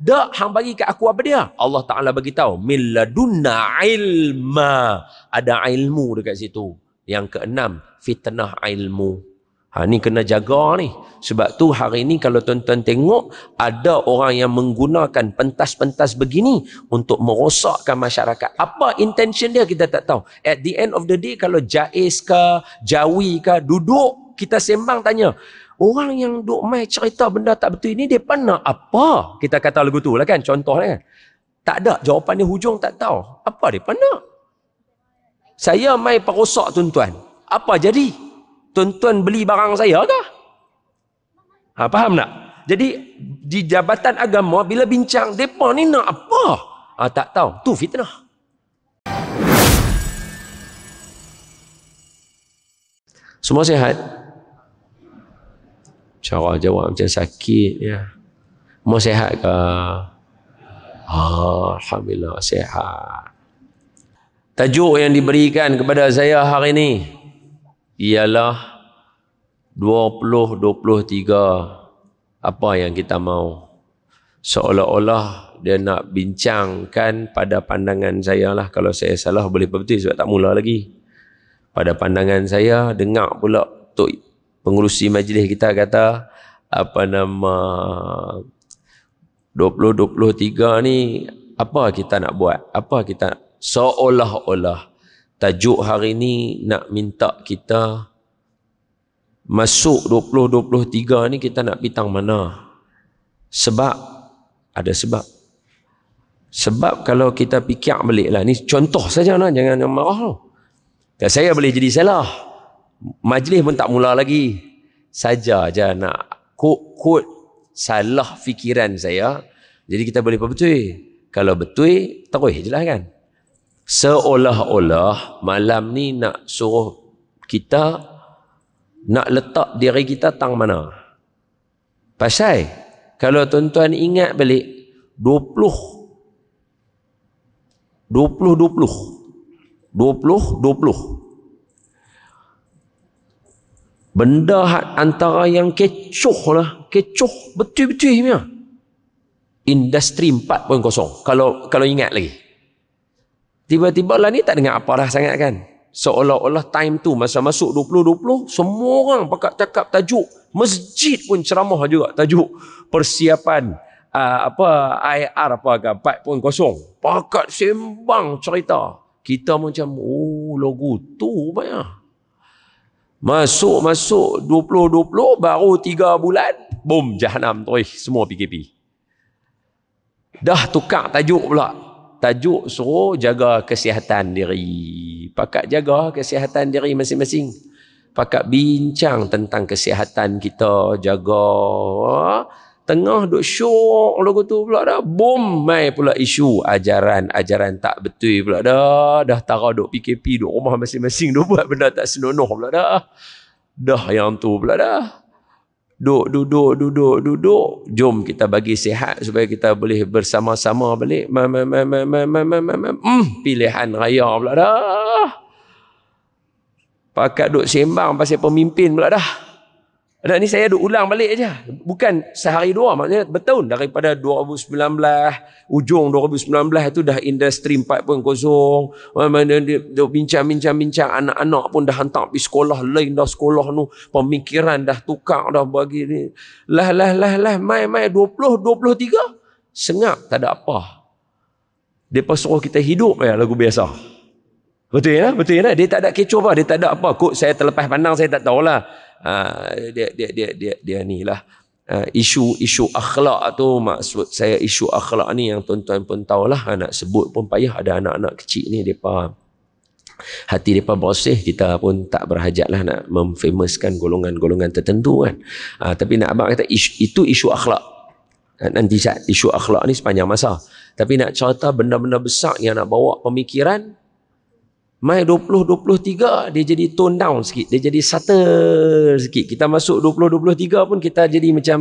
Dak hang bagi kat aku apa dia? Allah Taala bagi tahu, min ladunna ilma. Ada ilmu dekat situ. Yang keenam, fitnah ilmu. Ha, ni kena jaga ni. Sebab tu hari ni kalau tuan-tuan tengok, ada orang yang menggunakan pentas-pentas begini untuk merosakkan masyarakat. Apa intention dia kita tak tahu. At the end of the day, kalau Jais ke, Jawi ke, duduk kita sembang tanya, orang yang duk mai cerita benda tak betul ini, dia nak apa? Kita kata lagu tu lah kan, contohnya kan. Tak ada, jawapan dia hujung tak tahu. Apa dia nak? Saya mai perosak tuan-tuan. Apa jadi? Tuan-tuan beli barang saya kah? Ha, faham tak? Jadi di Jabatan Agama bila bincang depa ni nak apa? Ha, tak tahu. Tu fitnah. Semua sihat? Cara jawab macam sakit ya. Semua sihat ke? Alhamdulillah sihat. Tajuk yang diberikan kepada saya hari ini ialah 2023 apa yang kita mahu. Seolah-olah dia nak bincangkan pada pandangan saya lah. Kalau saya salah boleh betul sebab tak mula lagi. Pada pandangan saya, dengar pula Tok Pengerusi Majlis kita kata apa nama 2023 ni apa kita nak buat? Apa kita seolah-olah tajuk hari ni nak minta kita masuk 2023 ni kita nak pitang mana? Sebab, ada sebab. Sebab kalau kita fikir balik lah, ni contoh saja lah, jangan marah lah. Saya boleh jadi salah. Majlis pun tak mula lagi. Saja je nak kod-kod salah fikiran saya. Jadi kita boleh betul. Kalau betul, terus je lah kan. Seolah-olah malam ni nak suruh kita nak letak diri kita tang mana. Pasal kalau tuan-tuan ingat balik 20 benda antara yang kecoh lah, kecoh betul-betul punya industri 4.0 kalau ingat lagi. Tiba-tiba lah ni tak dengar apa dah sangat kan. Seolah-olah time tu masa masuk 2020, semua orang pakat cakap tajuk. Masjid pun ceramah juga tajuk. Persiapan apa IR apa ke 4.0. Pakat sembang cerita. Kita macam logo tu banyak. Masuk 2020 baru 3 bulan, boom jahanam terus semua PKP. Dah tukar tajuk pula. Tajuk suruh jaga kesihatan diri. Pakat jaga kesihatan diri masing-masing. Pakat bincang tentang kesihatan kita. Jaga. Tengah duk syok lagu tu pula dah. Boom. Mai pula isu ajaran-ajaran tak betul pula dah. Dah tara duk PKP duk rumah masing-masing. Duk buat benda tak senonoh pula dah. Dah yang tu pula dah. Duduk. Jom kita bagi sihat supaya kita boleh bersama-sama balik. Pilihan raya pula dah. Pakat duduk sembang pasal pemimpin pula dah. Dan ni saya duduk ulang balik aja. Bukan sehari dua. Maksudnya bertahun. Daripada 2019, ujung 2019 tu dah industri 4.0. Bincang-bincang anak-anak pun dah hantar pergi sekolah lain dah, sekolah tu. Pemikiran dah tukar dah bagi ni. Mai 2023. Sengap tak ada apa. Mereka suruh kita hidup ya lagu biasa. Betul ya? Dia tak ada kecoh apa, dia tak ada apa. Kok saya terlepas pandang, saya tak tahulah. Dia ni lah. Isu akhlak tu, maksud saya isu akhlak ni yang tuan-tuan pun tahulah. Nak sebut pun payah, ada anak-anak kecil ni, mereka hati mereka bersih, kita pun tak berhajatlah nak memfamouskan golongan-golongan tertentu kan. Tapi nak abang kata, itu isu akhlak. Nanti isu akhlak ni sepanjang masa. Tapi nak cerita benda-benda besar yang nak bawa pemikiran, Mai 2023 dia jadi tone down sikit. Dia jadi subtle sikit. Kita masuk 2023 pun kita jadi macam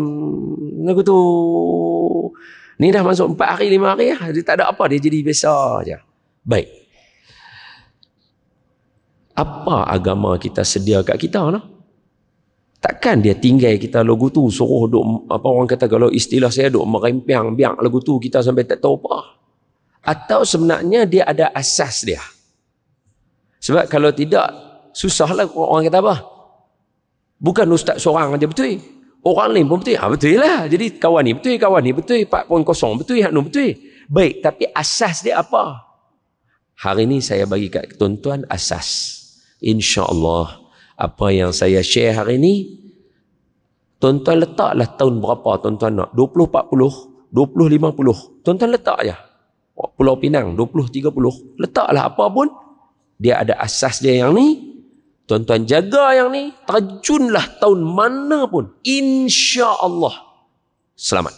lagu tu. Ni dah masuk 4 hari 5 hari lah. Dia tak ada apa. Dia jadi biasa je. Baik. Apa agama kita sedia kat kita lah? Takkan dia tinggal kita lagu tu suruh duk, apa orang kata kalau istilah saya, duk merempiang biang lagu tu kita sampai tak tahu apa. Atau sebenarnya dia ada asas dia. Sebab kalau tidak, susahlah orang kata apa? Bukan ustaz seorang aja betul. Orang lain pun betul. Ha, betul lah. Jadi kawan ni betul, 4.0 betul, hak nun betul. Baik, tapi asas dia apa? Hari ni saya bagi kat tuan-tuan asas. InsyaAllah. Apa yang saya share hari ni, tuan-tuan letaklah tahun berapa tuan-tuan nak. 2040, 2050. Tuan-tuan letak je. Pulau Pinang, 2030. Letaklah apa pun. Dia ada asas dia yang ni. Tuan-tuan jaga yang ni. Terjunlah tahun mana pun. InsyaAllah. Selamat.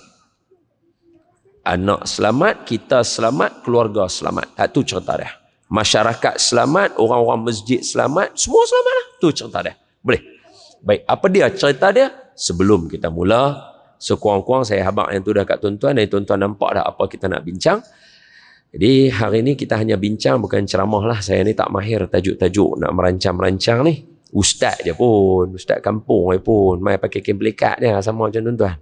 Anak selamat, kita selamat, keluarga selamat. Itu cerita dia. Masyarakat selamat, orang-orang masjid selamat, semua selamat lah. Itu cerita dia. Boleh? Baik, apa dia cerita dia? Sebelum kita mula, sekurang-kurang saya habaq yang tu dah kat tuan-tuan, dan tuan-tuan nampak dah apa kita nak bincang. Jadi, hari ni kita hanya bincang, bukan ceramah lah. Saya ni tak mahir tajuk-tajuk nak merancang-merancang ni. Ustaz je pun, ustaz kampung je pun, mai pakai kain pelikat je, sama macam tuan-tuan.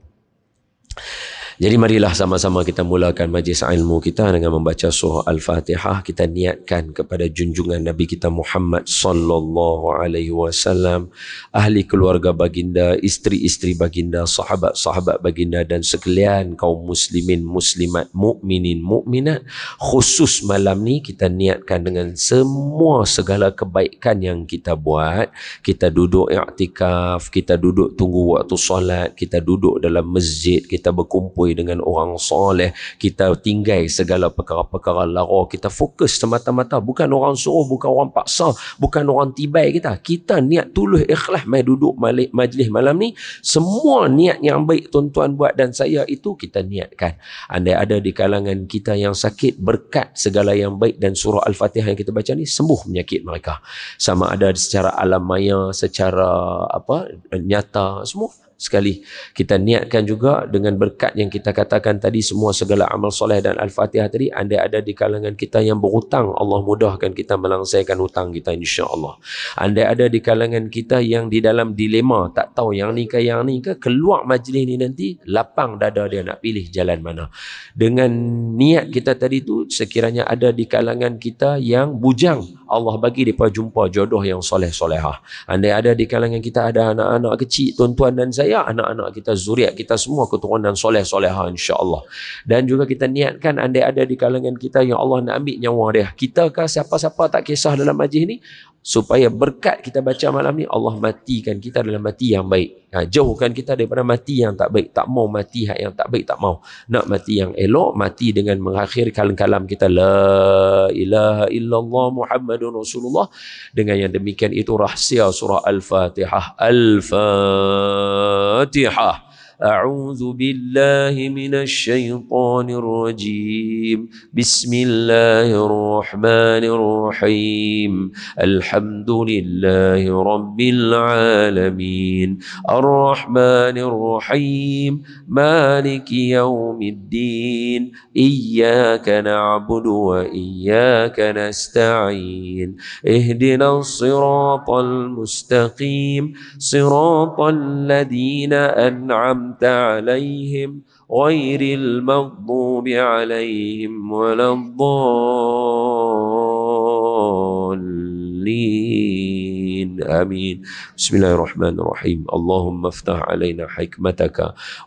Jadi marilah sama-sama kita mulakan majlis ilmu kita dengan membaca surah Al-Fatihah. Kita niatkan kepada junjungan Nabi kita Muhammad sallallahu alaihi wasallam, ahli keluarga baginda, isteri-isteri baginda, sahabat-sahabat baginda dan sekalian kaum muslimin muslimat, mukminin mukminat. Khusus malam ni kita niatkan dengan semua segala kebaikan yang kita buat, kita duduk i'tikaf, kita duduk tunggu waktu solat, kita duduk dalam masjid, kita berkumpul dengan orang soleh, kita tinggal segala perkara-perkara lara, kita fokus semata-mata, bukan orang suruh, bukan orang paksa, bukan orang tibai kita. Kita niat tulus ikhlas mai duduk majlis malam ni, semua niat yang baik tuan-tuan buat dan saya itu kita niatkan. Andai ada di kalangan kita yang sakit, berkat segala yang baik dan surah Al-Fatihah yang kita baca ni sembuh penyakit mereka. Sama ada secara alam maya, secara apa nyata, semua sekali. Kita niatkan juga dengan berkat yang kita katakan tadi, semua segala amal soleh dan Al-Fatihah tadi. Andai ada di kalangan kita yang berhutang, Allah mudahkan kita melangsaikan hutang kita insya-Allah. Andai ada di kalangan kita yang di dalam dilema, tak tahu yang ni ke, keluar majlis ni nanti lapang dada dia nak pilih jalan mana. Dengan niat kita tadi tu, sekiranya ada di kalangan kita yang bujang, Allah bagi depa jumpa jodoh yang soleh-solehah. Andai ada di kalangan kita ada anak-anak kecil tuan-tuan dan saya, ya, anak-anak kita, zuriat kita semua keturunan soleh-soleha insya-Allah. Dan juga kita niatkan andai ada di kalangan kita yang Allah nak ambil nyawa dia, kita ke siapa-siapa tak kisah dalam majlis ni, supaya berkat kita baca malam ni Allah matikan kita dalam mati yang baik. Ha, jauhkan kita daripada mati yang tak baik. Tak mau mati yang tak baik, tak mau. Nak mati yang elok, mati dengan mengakhir kalam-kalam kita, la ilaha illallah Muhammadun Rasulullah. Dengan yang demikian itu rahsia surah Al-Fatihah. Al-Fatihah. أعوذ بالله من الشيطان الرجيم بسم الله الرحمن الرحيم الحمد لله رب العالمين الرحمن الرحيم مالك يوم الدين إياك نعبد وإياك نستعين اهدنا الصراط المستقيم صراط الذين أنعمت عليهم غير المغضوب عليهم ولا الضالين آمين بسم الله الرحمن الرحيم اللهم افتح علينا حكمتك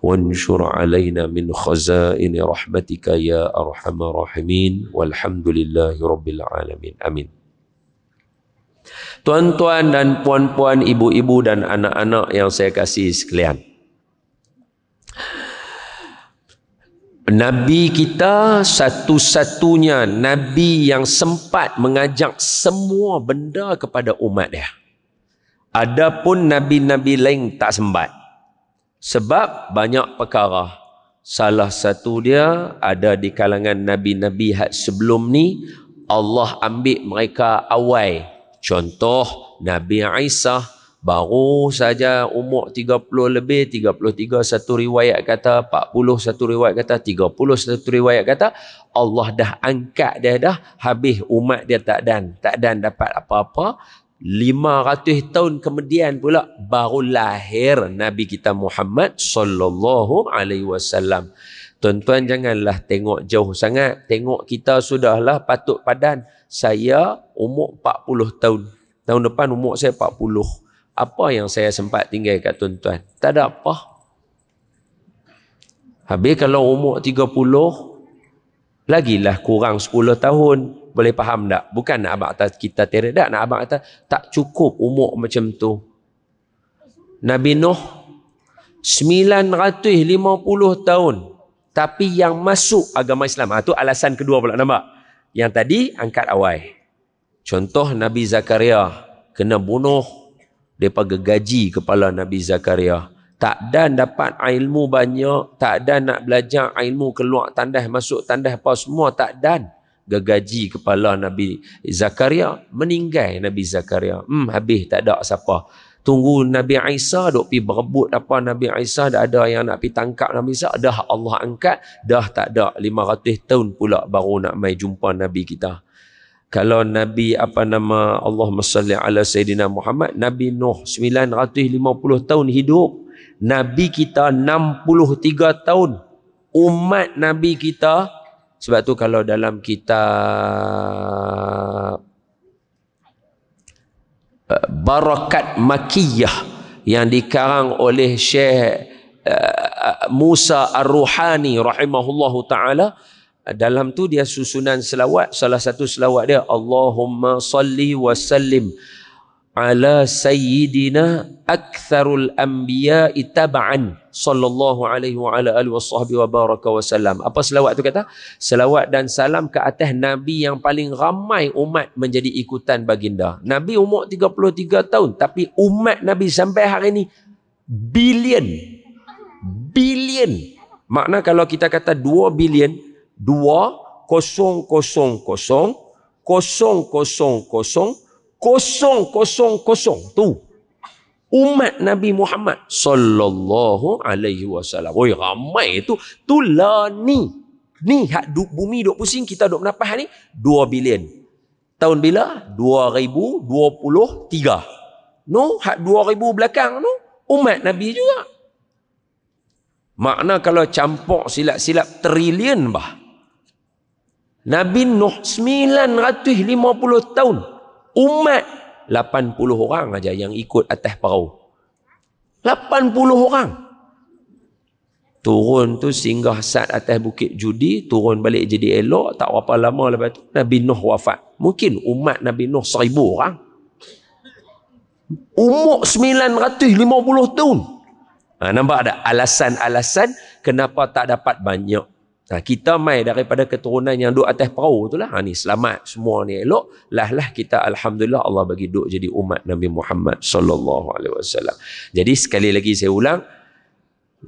وانشر علينا من خزائن رحمتك يا أرحم الراحمين والحمد لله رب العالمين آمين. Tuan-tuan dan puan-puan, ibu-ibu dan anak-anak yang saya kasih sekalian, Nabi kita satu-satunya Nabi yang sempat mengajak semua benda kepada umat dia. Adapun Nabi-Nabi lain tak sempat. Sebab banyak perkara. Salah satu dia ada di kalangan Nabi-Nabi had sebelum ni, Allah ambil mereka awal. Contoh Nabi Isa. Baru saja umur 30 lebih, 33 satu riwayat kata, 40 satu riwayat kata, 30 satu riwayat kata, Allah dah angkat dia dah, habis umat dia tak dan dapat apa-apa. 500 tahun kemudian pula baru lahir Nabi kita Muhammad sallallahu alaihi wasallam. Tuan-tuan janganlah tengok jauh sangat. Tengok kita sudahlah patut padan. Saya umur 40 tahun. Tahun depan umur saya 40. Apa yang saya sempat tinggal kat tuan-tuan? Tak ada apa. Habis kalau umur 30, lagilah kurang 10 tahun. Boleh faham tak? Bukan nak abang kata kita terik tak. Nak abang kata tak cukup umur macam tu. Nabi Nuh 950 tahun. Tapi yang masuk agama Islam. Itu alasan kedua pula nampak. Yang tadi angkat awal. Contoh Nabi Zakaria. Kena bunuh. Mereka gegaji kepala Nabi Zakaria. Tak dan dapat ilmu banyak. Tak dan nak belajar ilmu keluar tandas masuk tandas apa semua. Tak dan. Gegaji kepala Nabi Zakaria. Meninggal Nabi Zakaria. Habis tak ada siapa. Tunggu Nabi Isa duk pi berebut apa Nabi Isa dah ada yang nak pi tangkap Nabi Isa. Dah Allah angkat. Dah tak ada 500 tahun pula baru nak mai jumpa Nabi kita. Kalau Nabi Allahumma salli ala Sayyidina Muhammad. Nabi Nuh 950 tahun hidup. Nabi kita 63 tahun. Umat Nabi kita. Sebab tu kalau dalam kitab Barakat Makiyah yang dikarang oleh Syekh Musa Ar-Ruhani rahimahullahu ta'ala, dalam tu dia susunan selawat. Salah satu selawat dia, Allahumma salli wa sallim ala sayyidina aktharul anbiya itaba'an sallallahu alaihi wa ala alihi washabbihi wa baraka wa sallam. Apa selawat tu kata? Selawat dan salam ke atas Nabi yang paling ramai umat menjadi ikutan baginda. Nabi umur 33 tahun. Tapi umat Nabi sampai hari ini billion. Makna kalau kita kata 2 billion, 2,000,000,000 tu umat Nabi Muhammad sallallahu alaihi wasallam. Oi ramai tu. Tu lah ni. Ni hak bumi duk pusing kita duk menapah ni 2 bilion. Tahun bila? 2023. No hak 2000 belakang tu umat Nabi juga. Makna kalau campur silap-silap trilion bah. Nabi Nuh 950 tahun. Umat 80 orang aja yang ikut atas perahu. 80 orang. Turun tu singgah sat atas bukit Judi, turun balik jadi elok, tak berapa lama lepas tu Nabi Nuh wafat. Mungkin umat Nabi Nuh 1000 orang. Umur 950 tahun. Nampak tak alasan-alasan kenapa tak dapat banyak? Kita mai daripada keturunan yang duduk atas perahu tu lah. Ni selamat semua ni elok. Lah kita Alhamdulillah Allah bagi duduk jadi umat Nabi Muhammad sallallahu alaihi wasallam. Jadi sekali lagi saya ulang.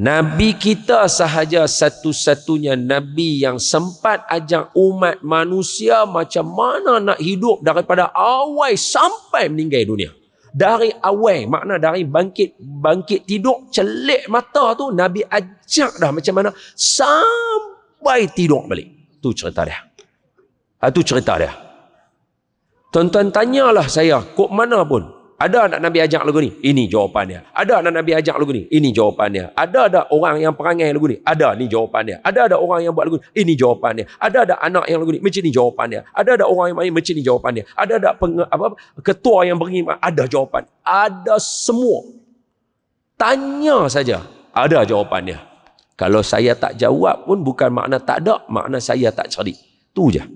Nabi kita sahaja satu-satunya Nabi yang sempat ajak umat manusia macam mana nak hidup daripada awal sampai meninggal dunia. Dari awal, makna dari bangkit tidur, celik mata tu Nabi ajak dah macam mana sampai baik tidur balik. Tu cerita dia. Itu cerita dia. Tuan-tuan tanyalah saya. Kok mana pun. Ada anak Nabi ajak lagu ni? Ini jawapannya. Ada anak Nabi ajak lagu ni? Ini jawapannya. Ada orang yang perangai lagu ni? Ada ni jawapannya. Ada orang yang buat lagu ni? Ini jawapannya. Ada anak yang lagu ni? Macam ni jawapannya. Ada orang yang main macam ni jawapannya. Ada ketua yang beri? Ada jawapan. Ada semua. Tanya saja. Ada jawapannya. Kalau saya tak jawab pun bukan makna tak ada, makna saya tak cari. Tu je.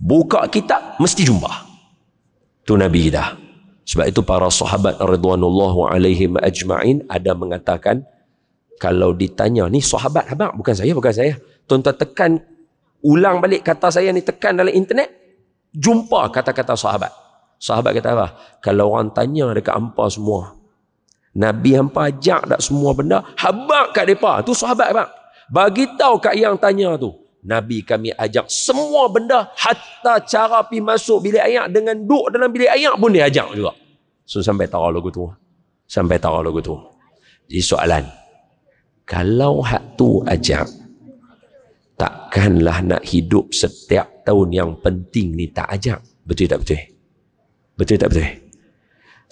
Buka kitab mesti jumpa. Tu Nabi dah. Sebab itu para sahabat radhiyallahu alaihim ajma'in ada mengatakan kalau ditanya ni sahabat abang bukan saya. Tuan-tuan tekan ulang balik kata saya ni tekan dalam internet jumpa kata-kata sahabat. Sahabat kata apa? Kalau orang tanya dekat hampa semua Nabi hampa ajak tak semua benda habak kat mereka. Tu sahabat abang. Bagi tahu kat yang tanya tu. Nabi kami ajak semua benda. Hatta cara pergi masuk bilik air dengan duduk dalam bilik air pun dia ajak juga. So sampai taruh lagu tu. Jadi soalan. Kalau hak tu ajak. Takkanlah nak hidup setiap tahun yang penting ni tak ajak. Betul tak betul? Betul tak betul?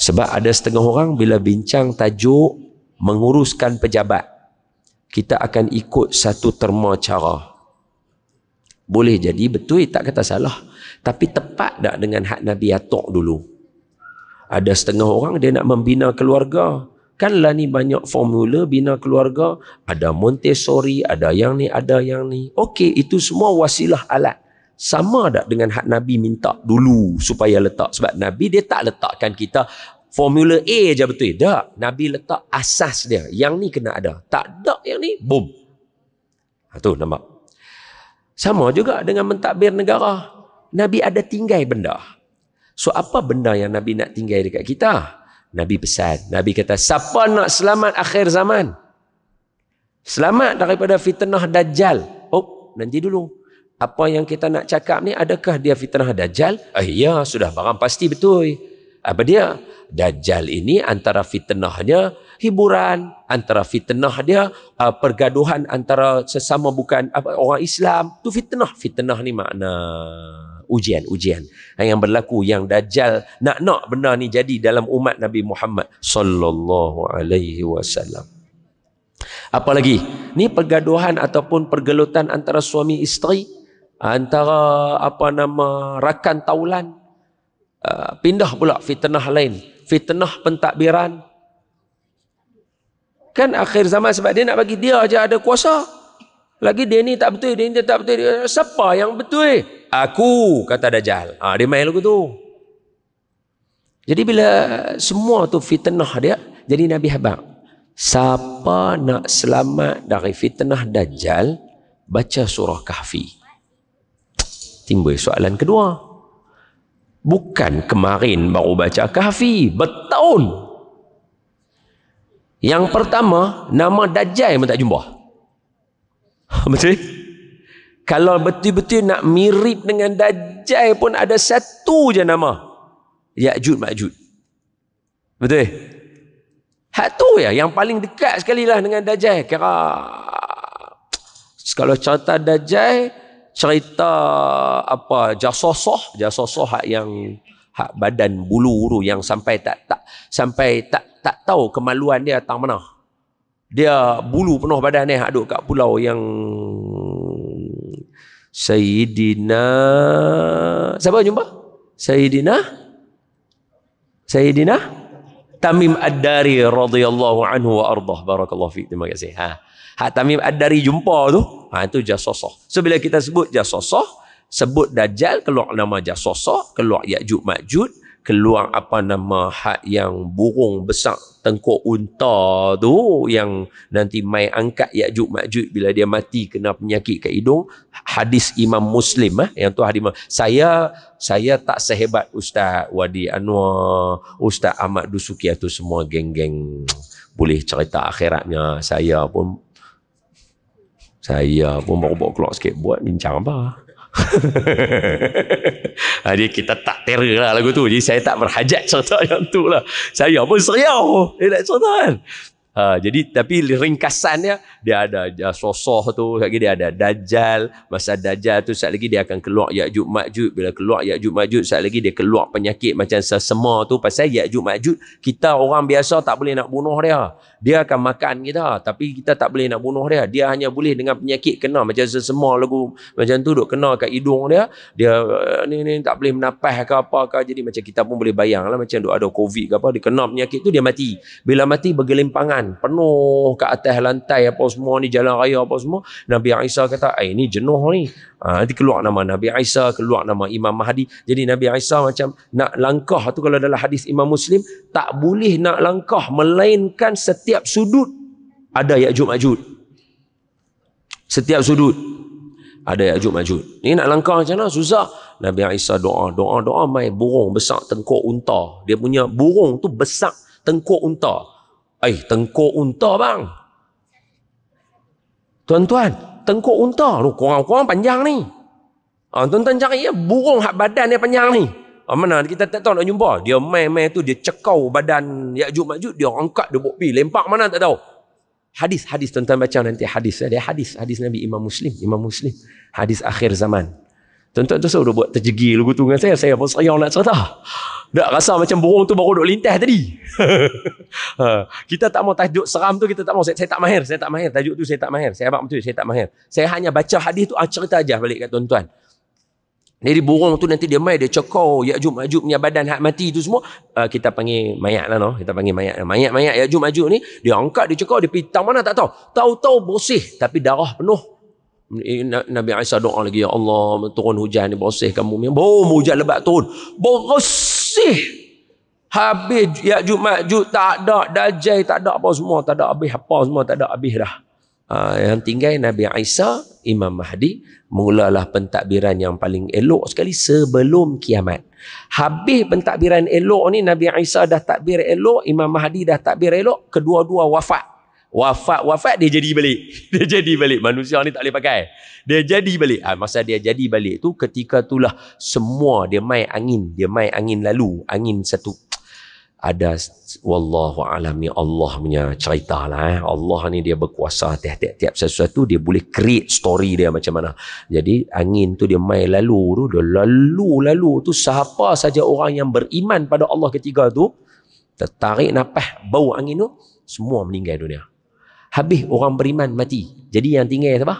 Sebab ada setengah orang bila bincang tajuk menguruskan pejabat, kita akan ikut satu terma cara. Boleh jadi betul, tak kata salah. Tapi tepat tak dengan hak Nabi atok dulu? Ada setengah orang dia nak membina keluarga. Kanlah ni banyak formula bina keluarga. Ada Montessori, ada yang ni, ada yang ni. Okey, itu semua wasilah alat. Sama tak dengan hak Nabi minta dulu supaya letak? Sebab Nabi dia tak letakkan kita formula A je betul. Tak. Nabi letak asas dia. Yang ni kena ada. Tak ada yang ni, boom. Itu nampak. Sama juga dengan mentadbir negara. Nabi ada tinggai benda. So, apa benda yang Nabi nak tinggai dekat kita? Nabi pesan. Nabi kata, siapa nak selamat akhir zaman? Selamat daripada fitnah Dajjal. Oh, nanti dulu. Apa yang kita nak cakap ni, adakah dia fitnah Dajjal? Ya, sudah barang pasti betul. Apa dia? Dajjal ini antara fitnahnya hiburan. Antara fitnah dia pergaduhan antara sesama bukan orang Islam. Itu fitnah. Fitnah ni makna ujian-ujian yang berlaku, yang Dajjal nak benda ni jadi dalam umat Nabi Muhammad sallallahu alaihi wasallam. Apa lagi? Ni pergaduhan ataupun pergelutan antara suami isteri, antara rakan taulan. Pindah pula fitnah lain, fitnah pentadbiran. Kan akhir zaman sebab dia nak bagi dia aja ada kuasa. Lagi dia ni tak betul, dia ni tak betul. Dia, siapa yang betul? Aku, kata Dajjal. Dia main lagu tu. Jadi bila semua tu fitnah dia, jadi Nabi habaq. Siapa nak selamat dari fitnah Dajjal, baca surah Kahfi. Timbul soalan kedua. Bukan kemarin baru baca Kahfi, bertahun. Yang pertama, nama Dajjal pun tak jumpa. Betul? Kalau betul-betul nak mirip dengan Dajjal pun ada satu je nama, Ya'jud Ma'jud. Betul? Hak tu ya yang paling dekat sekali lah dengan Dajjal. Kira kalau cerita Dajjal, cerita jasosah, yang hak badan bulu yang sampai tak tahu kemaluan dia tang mana. Dia bulu penuh badan ni, hak duk kat pulau yang Sayyidina. Siapa jumpa? Sayyidina Tamim Ad-Dari radhiyallahu anhu wa ardah. Barakallahu fiik. Terima kasih. Hak Tamim Ad-Dari jumpa tu, itu jasosah. So bila kita sebut jasosah, sebut Dajjal, keluar nama jasosah, keluar Ya'jud Ma'jud, keluar hak yang burung besar tengkuk unta tu yang nanti mai angkat Ya'jud Ma'jud bila dia mati kena penyakit kat hidung. Hadis Imam Muslim yang tu hadis. Saya tak sehebat Ustaz Wadi Anwar, Ustaz Ahmad Dusuki tu semua geng-geng boleh cerita akhiratnya. Saya pun baru bawa keluar sikit buat bincang apa. Jadi kita tak terror lah lagu tu. Jadi saya tak berhajat cerita yang tu lah. Saya pun seriau dia nak cerita kan. Jadi tapi ringkasannya, dia ada jasosah tu, lagi dia ada Dajjal. Masa Dajjal tu sekejap lagi dia akan keluar Ya'jud Ma'jud. Bila keluar Ya'jud Ma'jud, sekejap lagi dia keluar penyakit macam sesema tu. Pasal Ya'jud Ma'jud, kita orang biasa tak boleh nak bunuh dia. Dia akan makan kita, tapi kita tak boleh nak bunuh dia. Dia hanya boleh dengan penyakit kena macam sesema lagu macam tu, duk kena kat hidung dia. Dia ni tak boleh menapas ke apa ke. Jadi macam kita pun boleh bayang lah, macam duk ada COVID ke apa, dia kena penyakit tu, dia mati. Bila mati bergelimpangan penuh ke atas lantai apa semua ni, jalan raya apa semua. Nabi Isa kata, ini jenuh ni. Nanti keluar nama Nabi Isa, keluar nama Imam Mahdi. Jadi Nabi Isa macam nak langkah tu, kalau dalam hadis Imam Muslim, tak boleh nak langkah melainkan setiap sudut ada Ya'jud Ma'jud. Setiap sudut ada Ya'jud Ma'jud. Ni nak langkah macam mana susah. Nabi Isa doa mai burung besar tengkuk unta. Dia punya burung tu besar tengkuk unta. Tengkuk unta bang. Tuan-tuan, tengkuk unta tu korang panjang ni. Tuan-tuan cari ya, burung hak badan dia panjang ni. Mana kita tak tahu nak jumpa. Dia main-main tu, dia cekau badan Ya'jud Ma'jud, dia angkat, dia bawa pergi lempak mana tak tahu. Hadis tuan-tuan baca nanti, hadis dia, hadis Nabi Imam Muslim. Hadis akhir zaman. Tuan-tuan tu saya dah buat terjegil gutungan saya nak cerita. Dak rasa macam burung tu baru duk lintas tadi. Kita tak mau tajuk seram tu, kita tak mau. Saya tak mahir. Tajuk tu saya tak mahir. Saya abang betul, saya tak mahir. Saya hanya baca hadis tu, cerita aja balik kat tuan-tuan. Jadi burung tu nanti dia mai, dia cekau, Ya'juj Ma'juj punya badan hak mati tu semua. Kita panggil mayat lah, no? Kita panggil mayat. Mayat-mayat Ya'juj Ma'juj ni, dia angkat, dia cekau, dia pergi tang mana tak tahu. Tahu-tahu bersih, tapi darah penuh. Nabi Isa doa lagi, ya Allah turun hujan ni bersihkan bumi. Boom, hujan lebat turun bersih habis. Ya'juj Ma'juj tak ada, Dajjal tak ada, apa semua tak ada, habis apa semua tak ada, habis dah. Yang tinggal Nabi Isa, Imam Mahdi. Mulalah pentadbiran yang paling elok sekali sebelum kiamat. Habis pentadbiran elok ni, Nabi Isa dah takbir elok, Imam Mahdi dah takbir elok, kedua-dua wafat. Wafat dia jadi balik. Manusia ni tak boleh pakai, dia jadi balik. Masa dia jadi balik tu, ketika itulah semua dia main angin lalu, angin satu ada. Wallahu alam, ni Allah punya cerita lah. Allah ni dia berkuasa tiap-tiap sesuatu, dia boleh create story dia macam mana. Jadi angin tu dia main lalu tu, dia lalu tu, siapa saja orang yang beriman pada Allah ketika tu tertarik nafas bau angin tu, semua meninggal dunia. Habis orang beriman mati. Jadi yang tinggal apa?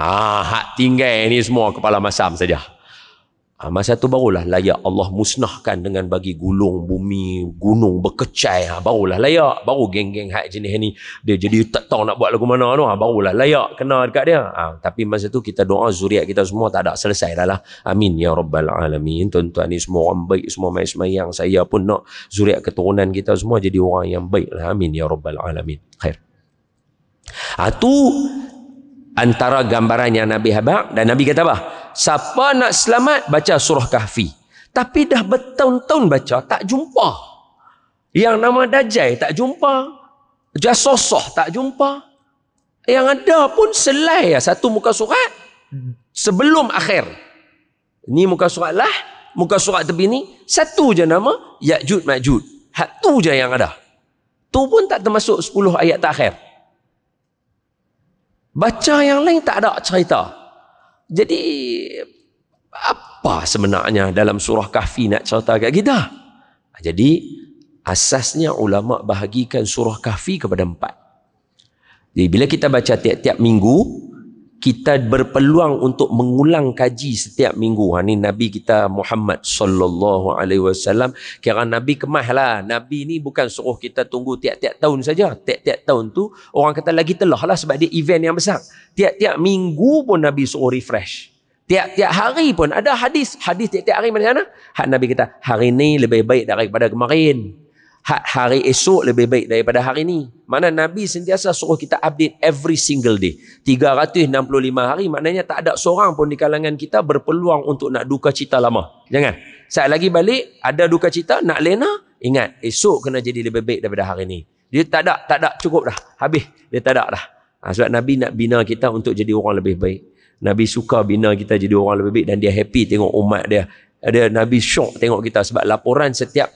Hak tinggal ni semua kepala masam saja. Masa tu barulah layak Allah musnahkan dengan bagi gulung bumi, gunung berkecai. Barulah layak. Baru geng-geng hak jenis ni, dia jadi tak tahu nak buat lagu mana tu. Barulah layak kena dekat dia. Tapi masa tu kita doa zuriat kita semua tak ada, selesai dah lah. Amin ya Rabbal Alamin. Tuan-tuan ni semua orang baik, semua mai semayang. Saya pun nak zuriat keturunan kita semua jadi orang yang baik lah. Amin ya Rabbal Alamin. Khair. Itu antara gambarannya Nabi Habak. Dan Nabi kata apa? Siapa nak selamat, baca surah Kahfi. Tapi dah bertahun-tahun baca, tak jumpa. Yang nama Dajjal tak jumpa. Jasosah tak jumpa. Yang ada pun selai satu muka surat sebelum akhir. Ni muka surat lah, muka surat tepi ni, satu je nama Ya'juj Ma'juj. Hak tu je yang ada. Tu pun tak termasuk 10 ayat terakhir. Baca yang lain tak ada cerita. Jadi apa sebenarnya dalam surah Kahfi nak cerita kat kita? Jadi asasnya ulama bahagikan surah Kahfi kepada 4. Jadi bila kita baca tiap-tiap minggu, kita berpeluang untuk mengulang kaji setiap minggu. Ini Nabi kita Muhammad sallallahu alaihi wasallam. Kira Nabi kemahlah. Nabi ni bukan suruh kita tunggu tiap-tiap tahun saja. Tiap-tiap tahun tu orang kata lagi telah lah, sebab dia event yang besar. Tiap-tiap minggu pun Nabi suruh refresh. Tiap-tiap hari pun ada hadis tiap-tiap hari macam mana? Hak Nabi kata, hari ni lebih baik daripada kemarin. Hak hari esok lebih baik daripada hari ni. Mana Nabi sentiasa suruh kita update every single day. 365 hari, maknanya tak ada seorang pun di kalangan kita berpeluang untuk nak duka cita lama. Jangan. Saat lagi balik, ada duka cita, nak lena, ingat, esok kena jadi lebih baik daripada hari ni. Dia tak ada, cukup dah. Habis, dia tak ada dah. Sebab Nabi nak bina kita untuk jadi orang lebih baik. Nabi suka bina kita jadi orang lebih baik dan dia happy tengok umat dia. Ada Nabi syok tengok kita, sebab laporan setiap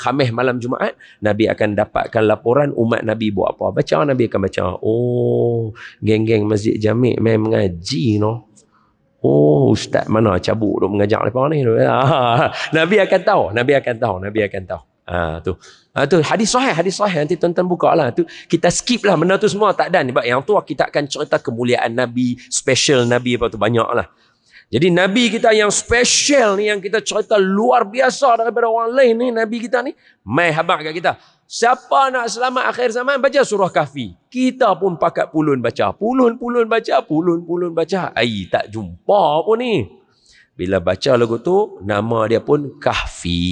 Khamis malam Jumaat Nabi akan dapatkan laporan umat Nabi buat apa. Baca, Nabi akan baca, oh geng-geng Masjid Jami' main mengaji no. Oh ustaz mana cabut duk mengajar depa ni. Nabi akan tahu. Tu hadis sahih nanti tuan-tuan buka lah tu, kita skip lah benda tu semua, tak ada sebab yang tu kita akan cerita kemuliaan Nabi, special Nabi apa tu banyak lah. Jadi Nabi kita yang special ni, yang kita cerita luar biasa daripada orang lain ni, Nabi kita ni, mai habaq kat kita. Siapa nak selamat akhir zaman, baca surah Kahfi. Kita pun pakat pulun baca. Tak jumpa pun ni. Bila baca lagu tu, nama dia pun Kahfi.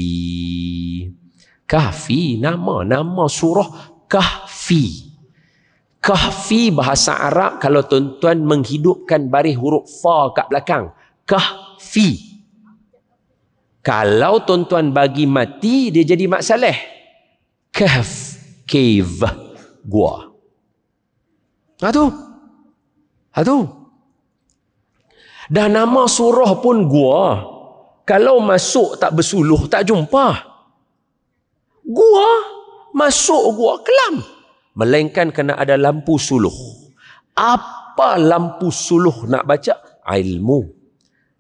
Kahfi, nama surah Kahfi. Kahfi bahasa Arab, kalau tuan-tuan menghidupkan baris huruf fa kat belakang, Kahfi. Kalau tuan-tuan bagi mati, dia jadi Mat Saleh. Kahf, cave, gua. Ha tu. Dah nama surah pun gua. Kalau masuk tak bersuluh, tak jumpa. Gua, masuk gua kelam. Melainkan kena ada lampu suluh. Apa lampu suluh nak baca? Ilmu.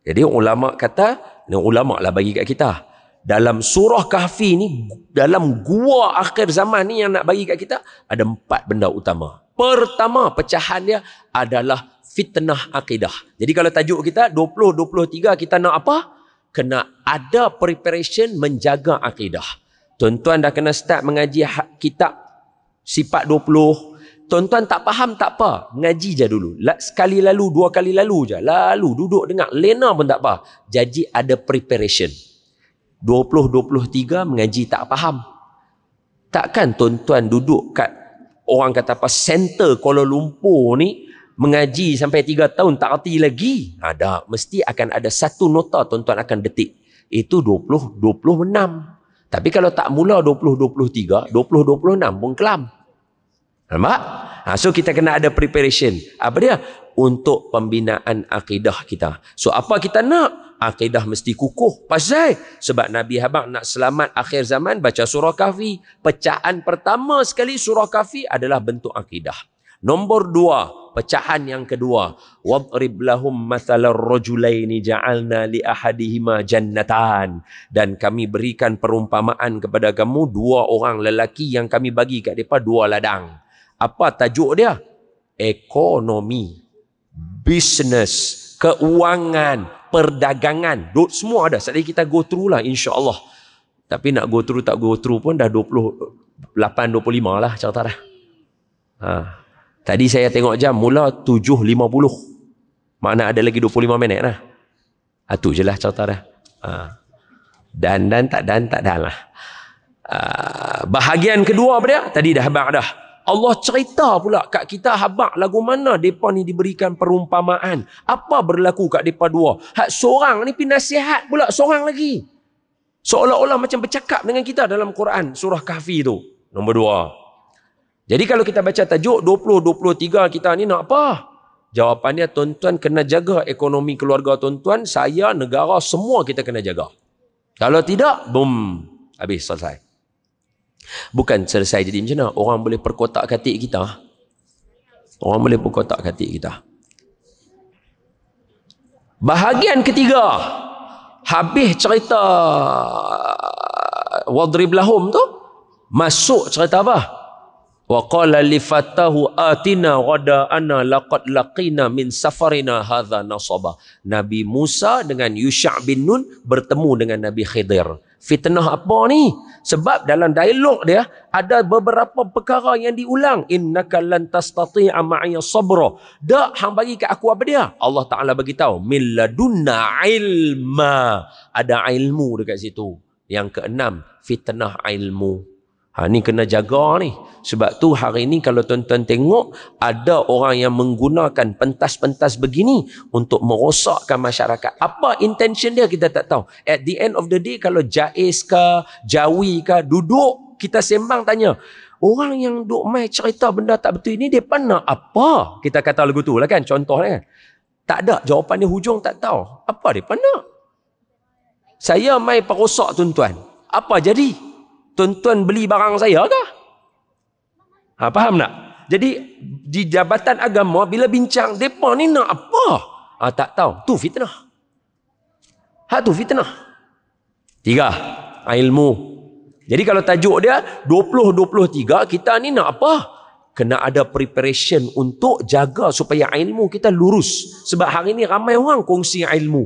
Jadi ulama kata, ulama lah bagi kat kita. Dalam surah Kahfi ni, dalam gua akhir zaman ni yang nak bagi kat kita, ada empat benda utama. Pertama, pecahan dia adalah fitnah akidah. Jadi kalau tajuk kita 2023, kita nak apa? Kena ada preparation menjaga akidah. Tuan-tuan dah kena start mengaji kitab sifat 20. Tuan-tuan tak faham tak apa, ngaji je dulu. Sekali lalu, dua kali lalu je. Lalu duduk dengar, lena pun tak apa. Jadi ada preparation. 2023 mengaji tak faham. Takkan tuan-tuan duduk kat orang kata apa center Kuala Lumpur ni mengaji sampai 3 tahun tak erti lagi. Ada mesti akan ada satu nota tuan-tuan akan detik. Itu 2026. Tapi kalau tak mula 2023, 2026 pun kelam. Nampak? So kita kena ada preparation. Apa dia? Untuk pembinaan akidah kita. So apa kita nak? Akidah mesti kukuh. Pasal sebab Nabi habaq nak selamat akhir zaman, baca surah Kahfi. Pecahan pertama sekali surah Kahfi adalah bentuk akidah. Nombor dua, pecahan yang kedua, wadrib lahum mathalar rajulaini ja'alna li ahadihima jannatan, dan kami berikan perumpamaan kepada kamu dua orang lelaki yang kami bagi kat depa dua ladang. Apa tajuk dia? Ekonomi, bisnes, keuangan, perdagangan, semua ada. Sekali kita go through lah, insya-Allah. Tapi nak go through tak go through pun dah 28 25 lah cerita dah. Ha. Tadi saya tengok jam mula 7.50. Makna ada lagi 25 minit lah. Itu je lah cerita dah. Ha. Dan tak dan lah. Bahagian kedua apa dia? Tadi dah habaq dah. Allah cerita pula kat kita habaq lagu mana depa ni diberikan perumpamaan. Apa berlaku kat depa dua? Hak seorang ni pi nasihat pula seorang lagi. Seolah-olah macam bercakap dengan kita dalam Quran surah Kahfi tu. Nombor dua. Jadi kalau kita baca tajuk 2023 kita ni nak apa? Jawapannya tuan-tuan kena jaga ekonomi keluarga tuan-tuan, saya, negara, semua kita kena jaga. Kalau tidak, boom, habis selesai. Bukan selesai jadi macam mana, orang boleh perkotak-katik kita. Orang boleh perkotak-katik kita. Bahagian ketiga, habis cerita wadrib lahum tu, masuk cerita apa? Wa qala li fatahu atina ghada'ana laqad laqina min safarina hadza nasaba. Nabi Musa dengan Yusha' bin Nun bertemu dengan Nabi Khidir. Fitnah apa ni? Sebab dalam dialog dia ada beberapa perkara yang diulang. Innaka lan tastati'a ma'iya sabra. Dak hang bagi kat aku apa dia? Allah Taala bagi tahu min ladunna ilma. Ada ilmu dekat situ. Yang keenam, fitnah ilmu. Ha, ni kena jaga ni. Sebab tu hari ni kalau tuan-tuan tengok ada orang yang menggunakan pentas-pentas begini untuk merosakkan masyarakat. Apa intention dia kita tak tahu. At the end of the day kalau jais ke, jawi ke, duduk kita sembang tanya. Orang yang duk mai cerita benda tak betul ini, dia nak apa? Kita kata lagu tu lah kan, contohnya kan. Tak ada jawapan dia hujung tak tahu. Apa dia nak? Saya mai perosak tuan-tuan. Apa jadi? Tuan-tuan beli barang saya kah? Ha, faham tak? Jadi di Jabatan Agama bila bincang depa ni nak apa? Ha, tak tahu. Tu fitnah. Ha, tu fitnah. Tiga, ilmu. Jadi kalau tajuk dia 2023 kita ni nak apa? Kena ada preparation untuk jaga supaya ilmu kita lurus. Sebab hari ni ramai orang kongsi ilmu.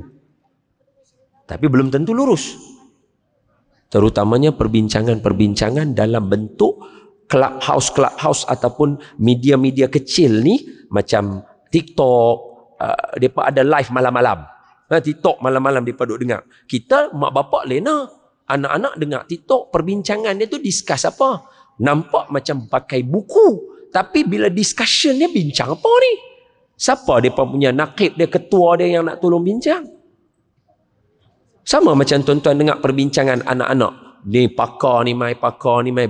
Tapi belum tentu lurus. Terutamanya perbincangan-perbincangan dalam bentuk clubhouse ataupun media-media kecil ni macam TikTok, depa ada live malam-malam. TikTok malam-malam depa duk dengar. Kita mak bapak lena, anak-anak dengar TikTok, perbincangan dia tu discuss apa? Nampak macam pakai buku, tapi bila discussion dia bincang apa ni? Siapa depa punya naqib dia, ketua dia yang nak tolong bincang? Sama macam tuan-tuan dengar perbincangan anak-anak. Ni pakar ni mai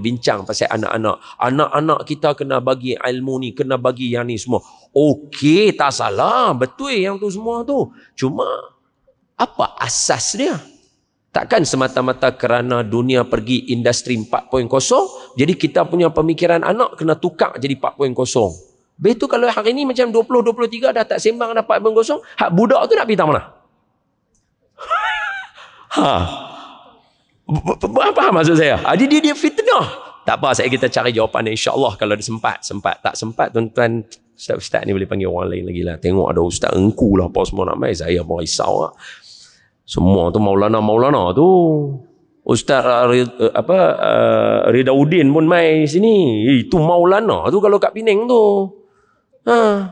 bincang pasal anak-anak. Anak-anak kita kena bagi ilmu ni, kena bagi yang ni semua. Okey, tak salah. Betul yang tu semua tu. Cuma, apa asas dia? Takkan semata-mata kerana dunia pergi industri 4.0, jadi kita punya pemikiran anak kena tukar jadi 4.0. Habis tu kalau hari ni macam 2023 dah tak sembang dah 4.0, hak budak tu nak pergi tak mana? Apa maksud saya? Jadi dia fitnah. Tak apa, saya kita cari jawapan insya-Allah kalau ada sempat. Tak sempat tuan-tuan, ustaz-ustaz ni boleh panggil orang lain lagi lah. Tengok ada ustaz engku lah apa semua nak main, saya pun risau lah. Semua tu Maulana tu. Ustaz Ridauddin pun main sini. Itu Maulana tu kalau kat Pening tu.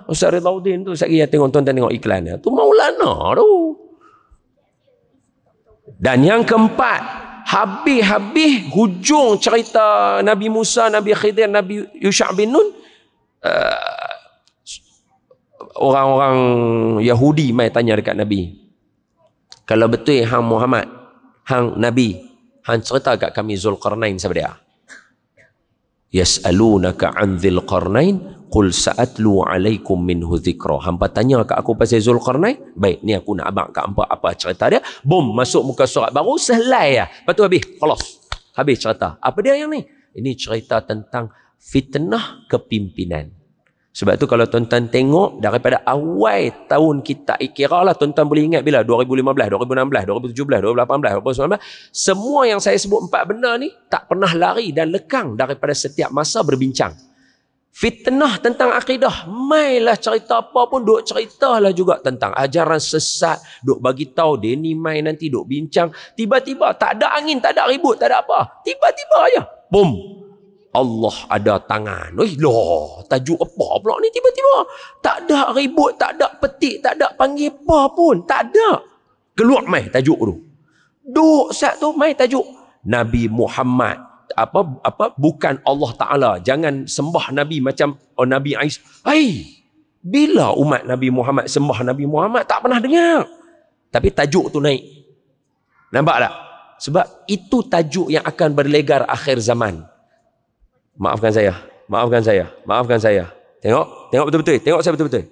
Ustaz Ridauddin tu saya tengok tuan-tuan tengok iklan dia. Tu Maulana tu. Dan yang keempat, habis-habis hujung cerita Nabi Musa, Nabi Khidir, Nabi Yusha' bin Nun, orang-orang Yahudi mai tanya dekat Nabi, kalau betul hang Muhammad, hang Nabi, hang cerita kat kami Zulqarnain siapa dia? Yas'alunaka an Dzulqarnain qul sa'atlu alaikum minhu dzikra. Hampa tanya kat aku pasal Zulqarnain, baik ni aku nak abang kat hampa apa cerita dia. Boom, masuk muka surat baru selai lah. Lepas tu habis, kelas. Habis cerita. Apa dia yang ni? Ini cerita tentang fitnah kepimpinan. Sebab tu kalau tuan-tuan tengok daripada awal tahun kita Iqra lah, tuan-tuan boleh ingat bila 2015, 2016, 2017, 2018, 2019, semua yang saya sebut empat benda ni tak pernah lari dan lekang daripada setiap masa berbincang. Fitnah tentang akidah, mailah cerita apa pun duk ceritalah juga tentang ajaran sesat, duk bagi tahu dia ni mai nanti duk bincang, tiba-tiba tak ada angin, tak ada ribut, tak ada apa. Tiba-tiba aja, boom. Allah ada tangan. Loh, tajuk apa pula ni tiba-tiba? Tak ada ribut, tak ada petik, tak ada panggil apa pun. Tak ada. Keluar mai tajuk tu. Duk saat tu mai tajuk Nabi Muhammad. Apa bukan Allah Ta'ala. Jangan sembah Nabi macam Nabi Isa. Hai, bila umat Nabi Muhammad sembah Nabi Muhammad? Tak pernah dengar. Tapi tajuk tu naik. Nampak tak? Sebab itu tajuk yang akan berlegar akhir zaman. Maafkan saya. Tengok betul-betul. Tengok saya betul-betul.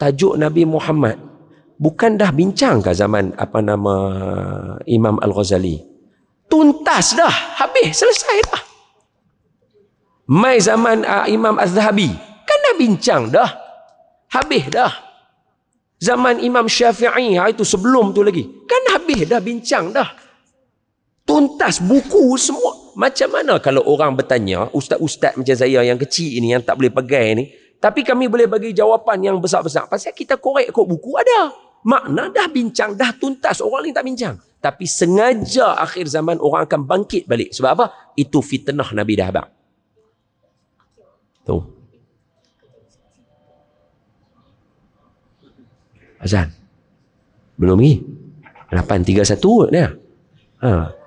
Tajuk Nabi Muhammad. Bukan dah bincang ke zaman Imam Al-Ghazali? Tuntas dah. Habis. Selesai dah. Mai zaman Imam Az-Zahabi. Kan dah bincang dah. Habis dah. Zaman Imam Syafi'i. Itu sebelum tu lagi. Kan habis dah bincang dah. Tuntas buku semua. Macam mana kalau orang bertanya, ustaz-ustaz macam saya yang kecil ini, yang tak boleh pegai ni, tapi kami boleh bagi jawapan yang besar-besar. Pasal kita korek kot buku ada. Makna dah bincang, dah tuntas. Orang ni tak bincang. Tapi sengaja akhir zaman orang akan bangkit balik. Sebab apa? Itu fitnah Nabi dah abang. Tu. Azan. Belum ni? 8.31 kot dah.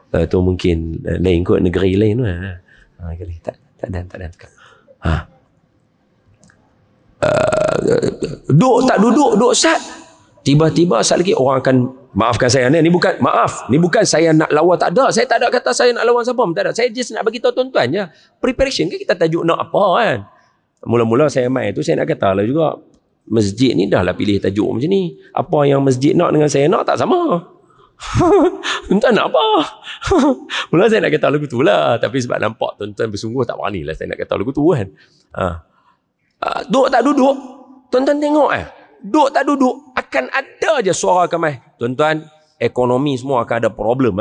Itu mungkin lain kot, negeri lain tu lah. Tak ada. Duduk sat. Tiba-tiba sat lagi orang akan, maafkan saya ni bukan, maaf, ni bukan saya nak lawan, tak ada. Saya tak ada kata saya nak lawan siapa, tak ada. Saya just nak bagi tahu tuan-tuan je. Preparation kan kita tajuk nak apa kan. Mula-mula saya main tu saya nak kata lah juga, masjid ni dah lah pilih tajuk macam ni. Apa yang masjid nak dengan saya nak tak sama. Tuan-tuan nak apa? Mula saya nak kata lagu tu lah. Tapi sebab nampak tuan-tuan bersungguh, tak berani lah saya nak kata lagu tu kan. Duduk tak duduk, tuan-tuan tengok duduk tak duduk, akan ada je suara kamai. Tuan-tuan, ekonomi semua akan ada problem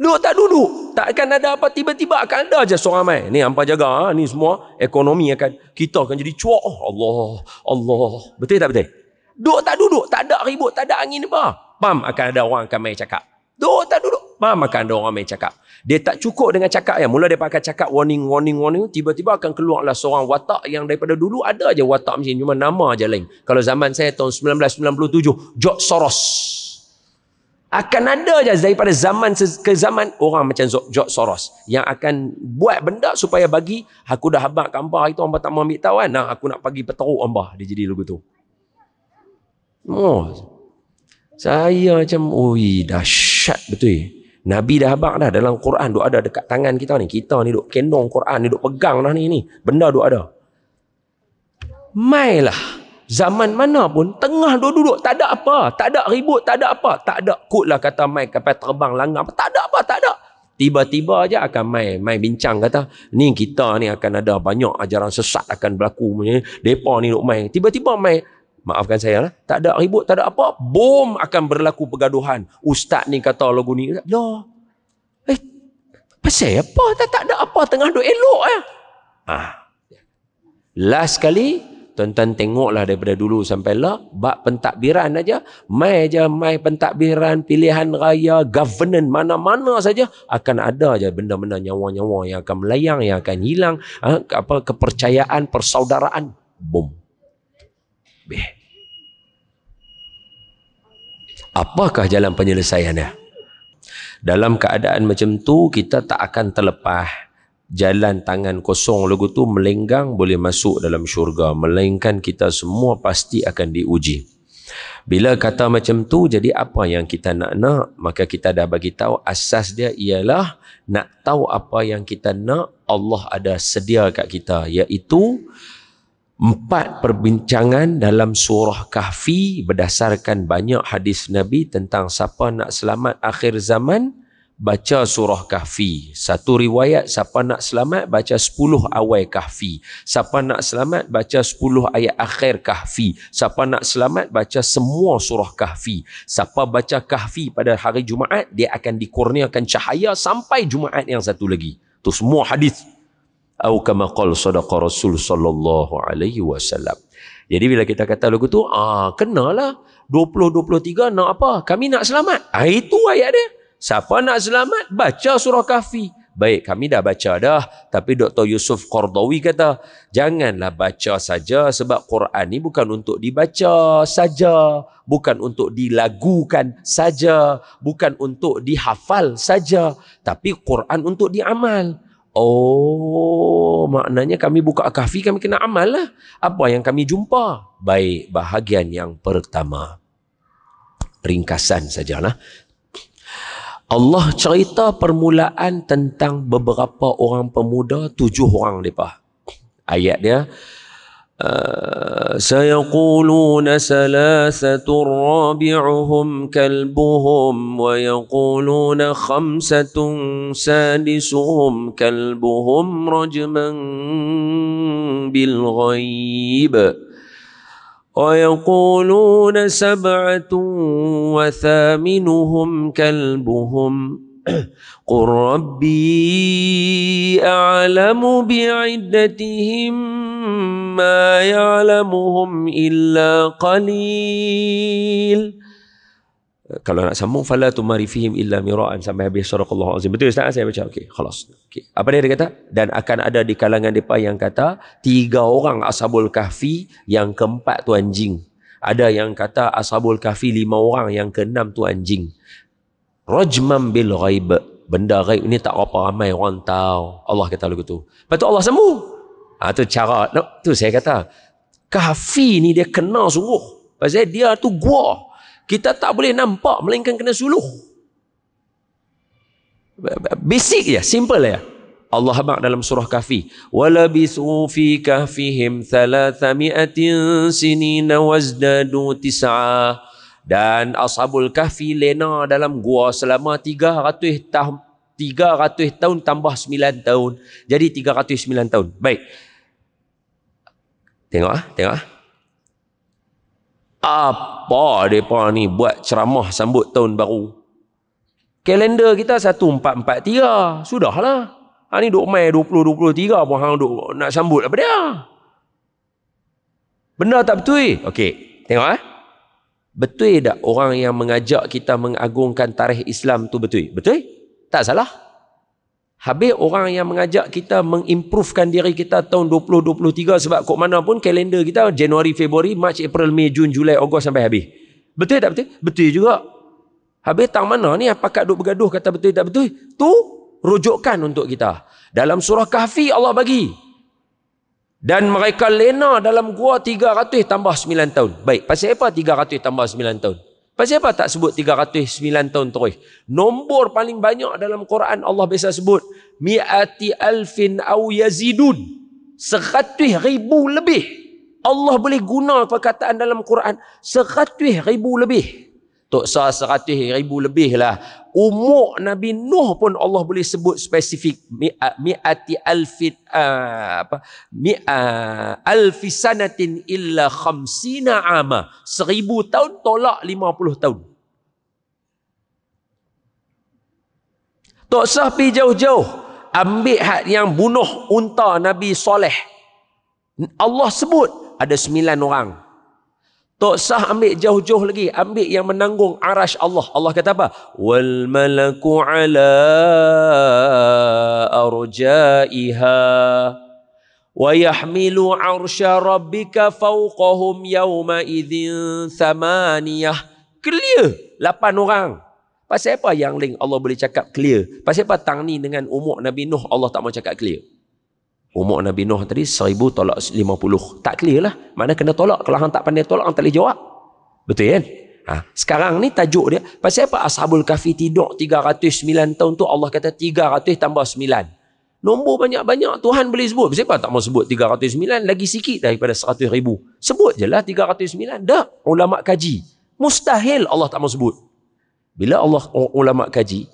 Duduk tak duduk, tak akan ada apa. Tiba-tiba akan ada je suara kamai. Ni hampa jaga ni semua ekonomi akan, kita akan jadi cuak. Allah. Betul tak betul? Duduk tak duduk, tak ada ribut, tak ada angin apa. Pam akan ada orang akan main cakap. Duduk tak duduk. Pam akan ada orang main cakap. Dia tak cukup dengan cakap yang mula dia akan cakap warning. Tiba-tiba akan keluarlah seorang watak yang daripada dulu ada je watak macam ni. Cuma nama je lain. Kalau zaman saya tahun 1997. George Soros. Akan ada je daripada zaman ke zaman orang macam George Soros. Yang akan buat benda supaya bagi. Aku dah habak gambar itu. Orang tak mau ambil tahu kan. Nah, aku nak pergi peteruk orang. Dia jadi lagu tu. Saya macam, dahsyat betul. Nabi dah abang dah dalam Quran duk ada dekat tangan kita ni. Kita ni duk kendong Quran ni, duk pegang dah ni. Benda duk ada. Mailah. Zaman mana pun, tengah duduk-duduk. Tak ada apa. Tak ada ribut, tak ada apa. Tak ada kot lah kata mai kapal terbang langgar. Tak ada apa, tak ada. Tiba-tiba aja akan mai bincang kata, ni kita ni akan ada banyak ajaran sesat akan berlaku. Depa ni duk mai. Tiba-tiba mai. Maafkan saya lah, tak ada ribut, tak ada apa, boom, akan berlaku pergaduhan. Ustaz ni kata lagu ni, loh, pasal apa? Tak ada apa, tengah duk elok lah. Ah. Last kali, tuan-tuan tengoklah daripada dulu sampai lah, bab pentadbiran aja, mai pentadbiran, pilihan raya, governance, mana-mana saja, akan ada aja benda-benda nyawa-nyawa yang akan melayang, yang akan hilang, apa kepercayaan, persaudaraan, boom. Apakah jalan penyelesaiannya? Dalam keadaan macam tu, kita tak akan terlepas jalan tangan kosong lagu tu melenggang boleh masuk dalam syurga, melainkan kita semua pasti akan diuji. Bila kata macam tu, jadi apa yang kita nak? Maka kita dah bagi tahu asas dia ialah nak tahu apa yang kita nak, Allah ada sedia kat kita, iaitu 4 perbincangan dalam surah Kahfi berdasarkan banyak hadis Nabi tentang siapa nak selamat akhir zaman, baca surah Kahfi. Satu riwayat, siapa nak selamat, baca 10 awal Kahfi. Siapa nak selamat, baca 10 ayat akhir Kahfi. Siapa nak selamat, baca semua surah Kahfi. Siapa baca Kahfi pada hari Jumaat, dia akan dikurniakan cahaya sampai Jumaat yang satu lagi. Itu semua hadis. Au kama qala sadaqa Rasul sallallahu alaihi wasallam. Jadi bila kita kata lagu tu, kenalah 2023 nak apa? Kami nak selamat. Itu ayat dia. Siapa nak selamat baca surah Kahfi. Baik, kami dah baca dah, tapi Dr. Yusuf Qardawi kata, janganlah baca saja sebab Quran ni bukan untuk dibaca saja, bukan untuk dilagukan saja, bukan untuk dihafal saja, tapi Quran untuk diamal. Oh, maknanya kami buka Kahfi, kami kena amal lah. Apa yang kami jumpa? Baik, bahagian yang pertama. Ringkasan sajalah. Allah cerita permulaan tentang beberapa orang pemuda, 7 orang mereka. Ayat dia, sayaquluna salasatun rabi'uhum kalbuhum wa yaquluna khamsatun sadisuhum kalbuhum rajman bil ghaib wa yaquluna sab'atun wa thaminuhum kalbuhum qur rabbi a'lamu bi'iddatihim ما يعلمهم إلا قليل. Kalau nak sambung, fala tumari fihim illa mira'an sampai habis surah Allah azim. Betul Ustaz, saya baca. Okey, khalas. Okey. Apa dia kata? Dan akan ada di kalangan depa yang kata 3 orang Ashabul Kahfi, yang keempat tu anjing. Ada yang kata Ashabul Kahfi 5 orang, yang keenam tu anjing. Rajman bil ghaib. Benda ghaib ni tak apa ramai orang tahu. Allah kata begitu. Lepas tu Allah sambung. Itu cara, tu saya kata Kahfi ni dia kena sungguh. Pasal dia tu gua, kita tak boleh nampak melainkan kena suluh. Basic je, simple je. Allah habaq dalam surah Kahfi, walabisu fi kahfihim 300 sinina wazdadu 9. Dan Ashabul Kahfi lena dalam gua selama 300 tahun. 300 tahun tambah 9 tahun. Jadi 309 tahun. Baik. Tengok ah, tengok ah. Apa depa ni buat ceramah sambut tahun baru? Kalender kita 1443. Sudahlah. Ha ni duk mai 2023 pun hang duk nak sambut apa dia? Benda tak betul. Okey, tengok ah. Betul tak orang yang mengajak kita mengagungkan tarikh Islam tu betul? Betul? Tak salah. Habis orang yang mengajak kita mengimprovekan diri kita tahun 2023, sebab kok mana pun kalender kita Januari, Februari, Mac, April, Mei, Jun, Julai, Ogos sampai habis. Betul tak betul? Betul juga. Habis tang mana ni pakat duk bergaduh kata betul tak betul? Tu rujukan untuk kita. Dalam surah Kahfi Allah bagi. Dan mereka lena dalam gua 300 tambah 9 tahun. Baik, pasal apa 300 tambah 9 tahun? Pasal apa tak sebut 309 tahun terus? Nombor paling banyak dalam Quran Allah biasa sebut mi'ati alfin aw yazidun, 100,000 lebih. Allah boleh guna perkataan dalam Quran 100,000 lebih. Tok sah 100,000 lebih lah. Umur Nabi Nuh pun Allah boleh sebut spesifik. Alfisanatin illa khamsina ama. 1000 tahun tolak 50 tahun. Tok sah pergi jauh-jauh. Ambil hak yang bunuh unta Nabi Soleh. Allah sebut ada 9 orang. Tok sah ambil jauh-jauh lagi, ambil yang menanggung arasy Allah. Allah kata apa? Wal malaku ala arjaiha wa yahmilu arsya rabbika fawqahum yawma idzin thamaniyah. Clear 8 orang. Pasal apa yang lain Allah boleh cakap clear? Pasal apa tang ni dengan umur Nabi Nuh Allah tak mau cakap clear? Umur Nabi Nuh tadi 1000 tolak 50. Tak clear lah. Mana kena tolak. Kalau hang tak pandai tolak, hang tak boleh jawab. Betul kan? Ha. Sekarang ni tajuk dia. Pasal apa Ashabul Kahfi tidur 309 tahun tu Allah kata 300 tambah 9. Nombor banyak-banyak Tuhan boleh sebut. Pasal apa tak mau sebut 309 lagi sikit daripada 100 ribu. Sebut je lah 309. Dah ulama' kaji. Mustahil Allah tak mau sebut. Bila Allah ulama' kaji,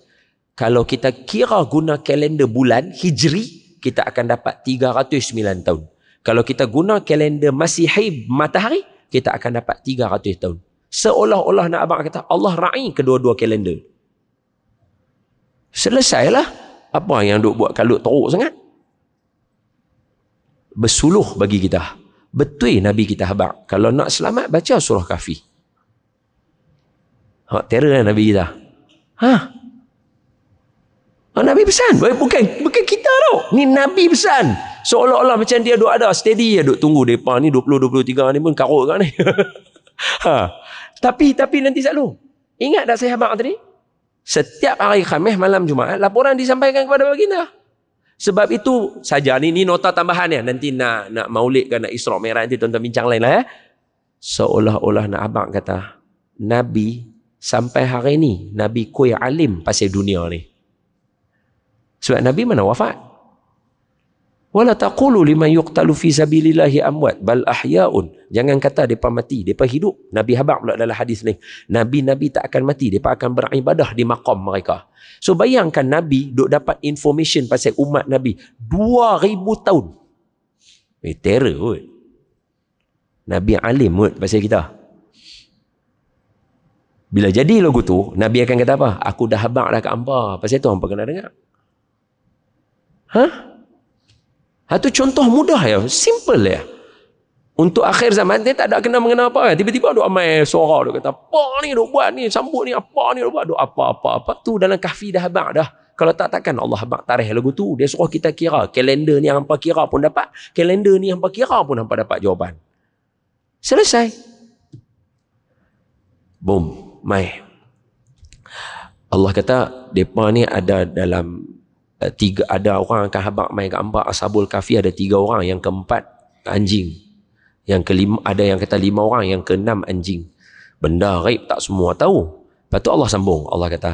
kalau kita kira guna kalender bulan Hijri, kita akan dapat 309 tahun. Kalau kita guna kalender Masihi matahari, kita akan dapat 300 tahun. Seolah-olah nak abang kata, Allah ra'i kedua-dua kalender. Selesailah. Apa yang duk buat kalut teruk sangat? Bersuluh bagi kita. Betul Nabi kita habaq. Kalau nak selamat, baca surah Kahfi. Hak teror kan Nabi kita. Hah? Nabi pesan. Bukan kita tau. Ni Nabi pesan. Seolah-olah macam dia duk ada. Steady dia duk tunggu. Mereka ni 20-23 ni pun karut kan ni. Ha. Tapi nanti selalu. Ingat tak saya habaq tadi? Setiap hari Khamis malam Jumaat, laporan disampaikan kepada baginda. Sebab itu saja ni nota tambahan ya. Nanti nak maulid ke nak Isra Mi'raj nanti tuan-tuan bincang lain lah ya. Seolah-olah nak abang kata, Nabi sampai hari ni, Nabi koi alim pasal dunia ni. Sebab Nabi mana wafat? Wala taqulu liman yuqtalu fi sabilillahi amwat bal ahyaun. Jangan kata depa mati, depa hidup. Nabi habaq pula dalam hadis ni. Nabi tak akan mati, depa akan beribadah di makam mereka. So bayangkan Nabi duk dapat information pasal umat Nabi 2000 tahun. Terror kot. Nabi alim kot pasal kita. Bila jadi lagu tu, Nabi akan kata apa? Aku dah habaq dah kat hangpa. Pasal tu hangpa kena dengar. Hah? Itu contoh mudah ya. Simple ya. Untuk akhir zaman dia tak ada kena mengena apa. Tiba-tiba duk amai suara. Duk kata, apa ni duk buat ni? Sambut ni apa ni duk buat? Duk apa-apa-apa. Tu dalam Kahfi dah habaq dah. Kalau takkan Allah habaq tarikh lagu tu. Dia suruh kita kira. Kalender ni hampa kira pun dapat. Kalender ni hampa kira pun hampa dapat jawapan. Selesai. Boom. Mai. Allah kata, mereka ni ada dalam... ada orang akan habaq mai kat hamba. Ashabul Kahfi ada 3 orang. Yang keempat anjing. Yang kelima, ada yang kata 5 orang. Yang keenam anjing. Benda ghaib tak semua tahu. Lepas tu Allah sambung. Allah kata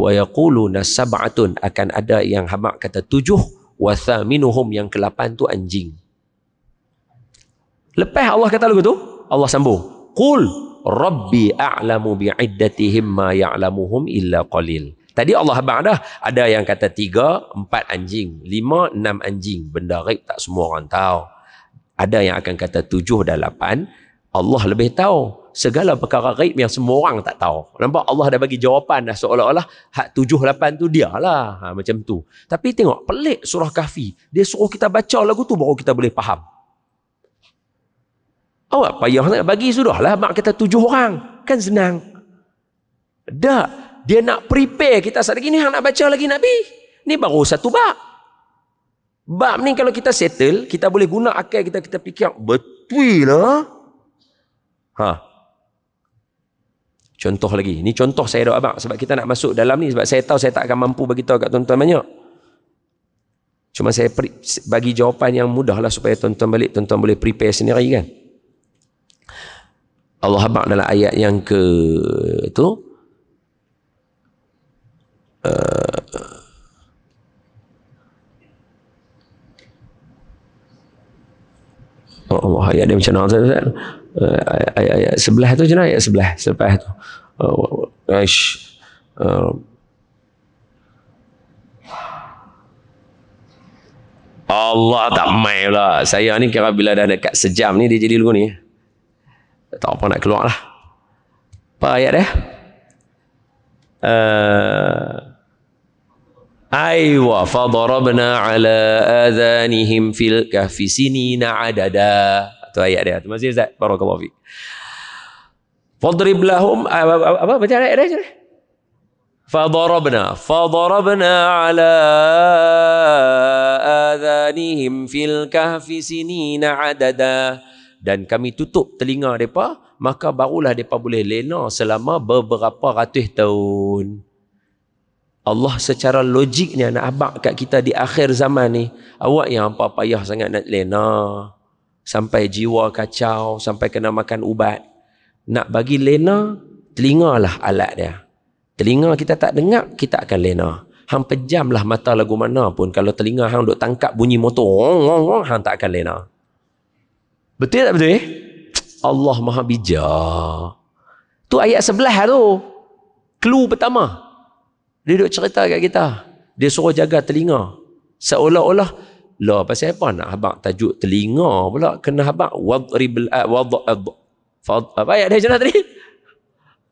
wa yaquluna sab'atun, akan ada yang habaq kata 7, wa thaminuhum, yang ke-8 tu anjing. Lepas Allah kata lagu tu, Allah sambung, qul rabbi a'lamu bi'iddatihim ma ya'lamuhum illa qalil. Tadi Allah habaq dah. Ada yang kata 3, 4 anjing. 5, 6 anjing. Benda ghaib tak semua orang tahu. Ada yang akan kata 7 dan 8. Allah lebih tahu. Segala perkara ghaib yang semua orang tak tahu. Nampak Allah dah bagi jawapan dah. Seolah-olah hak 7, 8 tu dia lah. Ha, macam tu. Tapi tengok pelik surah Kahfi. Dia suruh kita baca lagu tu baru kita boleh faham. Awak payah nak bagi sudah lah. Mak kata 7 orang. Kan senang. Dah. Dia nak prepare kita saat lagi ni, hang nak baca lagi Nabi. Ni baru 1 bab. Bab ni kalau kita settle, kita boleh guna akal kita, kita fikir, betul lah. Ha. Contoh lagi. Ni contoh saya dah abang sebab kita nak masuk dalam ni, sebab saya tahu saya tak akan mampu bagi tahu kat tuan-tuan banyak. Cuma saya bagi jawapan yang mudah lah supaya tuan-tuan balik, tuan-tuan boleh prepare sendiri kan. Allah habaq dalam ayat yang ke tu. Ayat dia macam mana? Ayat sebelah tu je, ayat sebelah selepas tu عيش Allah tak main lah. Saya ni kira bila dah dekat sejam ni dia jadi lugu ni. Tak apa nak keluar lah. Apa ayat dia? Aywa fadarabna ala adhanihim fil kahfi sinina adada. Itu ayat dia. Terima kasih Ustaz. Barakallahu fiik. Fadrib lahum apa baca ayat dia je. Fadarabna ala adhanihim fil kahfi sinina adada, dan kami tutup telinga mereka, maka barulah mereka boleh lena selama beberapa ratus tahun. Allah secara logiknya nak abak kat kita di akhir zaman ni, awak yang apa payah sangat nak lena sampai jiwa kacau, sampai kena makan ubat. Nak bagi lena, telingalah alat dia. Telinga kita tak dengar, kita akan lena. Hang pejamlah mata lagu mana pun, kalau telinga hang duk tangkap bunyi motor, hang tak akan lena. Betul tak betul? Allah Maha Bijak. Tu ayat sebelah tu. Clue pertama. Dia duk cerita kat kita. Dia suruh jaga telinga. Seolah-olah, lah pasal apa nak habaq tajuk telinga pula? Kena habaq wadrib apa ayat dia macam tadi?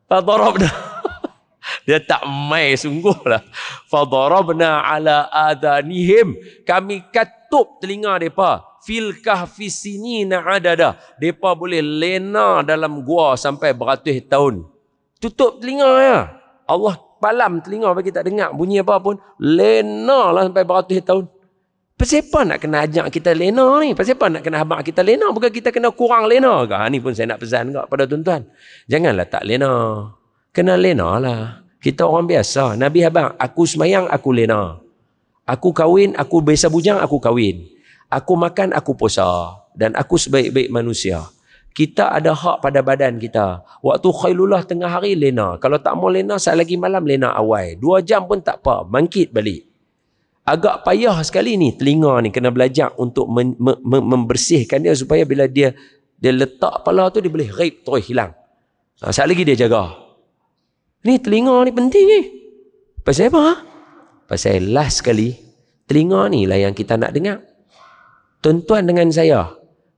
Fadarabna. Dia tak mai sungguh lah. Fadarabna ala adhanihim, kami katup telinga mereka. Fil kahfi sinina adada, mereka boleh lena dalam gua sampai beratus tahun. Tutup telinga ya. Allah palam telinga bagi tak dengar bunyi apa pun. Lena lah sampai beratus tahun. Pasal apa nak kena ajak kita lena ni? Pasal apa nak kena habaq kita lena? Bukan kita kena kurang lena ke? Ni pun saya nak pesan juga pada tuan-tuan. Janganlah tak lena. Kena lena lah. Kita orang biasa. Nabi habaq, aku semayang, aku lena. Aku kahwin, aku biasa bujang, aku kahwin. Aku makan, aku puasa. Dan aku sebaik-baik manusia. Kita ada hak pada badan kita. Waktu khailullah tengah hari, lena. Kalau tak mau lena, saat lagi malam, lena awal. 2 jam pun tak apa. Bangkit balik. Agak payah sekali ni. Telinga ni kena belajar untuk membersihkan dia. Supaya bila dia letak kepala tu, dia boleh ghaib, terus hilang. Saat lagi dia jaga. Ni telinga ni penting ni. Pasal apa? Pasal last sekali, telinga ni lah yang kita nak dengar. Tuan-tuan dengan saya,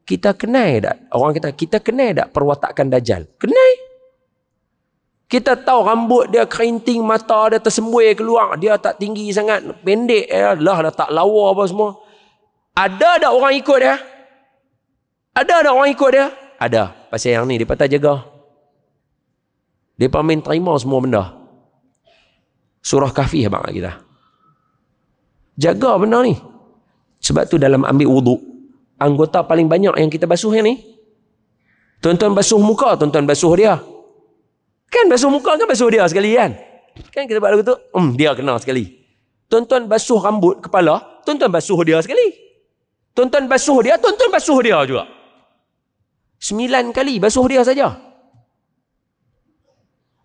kita kenal tak? Orang kata, kita kenal tak perwatakan Dajjal? Kenal. Kita tahu rambut dia kerinting, mata dia tersembui keluar, dia tak tinggi sangat, pendek dia lah, tak lawa apa semua. Ada tak orang ikut dia? Ada tak orang ikut dia? Ada. Pasal yang ni, dia patah jaga. Mereka main terima semua benda. Surah Kahfi abang kita. Jaga benda ni. Sebab tu dalam ambil wuduk, anggota paling banyak yang kita basuh yang ni. Tuan-tuan basuh muka, tuan-tuan basuh dia. Kan basuh muka kan basuh dia sekali kan? Kan kita buat lagu tu, dia kena sekali. Tuan-tuan basuh rambut, kepala, tuan-tuan basuh dia sekali. Tuan-tuan basuh dia, tuan-tuan basuh dia juga. 9 kali basuh dia saja.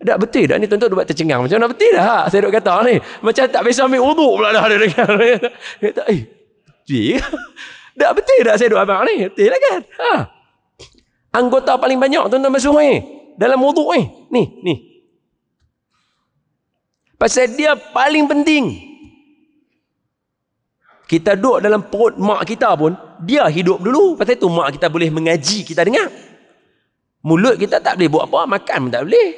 Tak betul dah ni tuan-tuan buat tercengang. Macam mana betul dah? Saya duk kata ni. Macam tak biasa ambil uduk pula dah. Dia kata, tak betul dah saya duk abang ni? Betul lah kan? Ha. Anggota paling banyak tuan-tuan basuh ni. Dalam uduk ni. Ni. Pasal dia paling penting. Kita duduk dalam perut mak kita pun, dia hidup dulu. Pasal tu mak kita boleh mengaji, kita dengar. Mulut kita tak boleh buat apa. Makan pun tak boleh.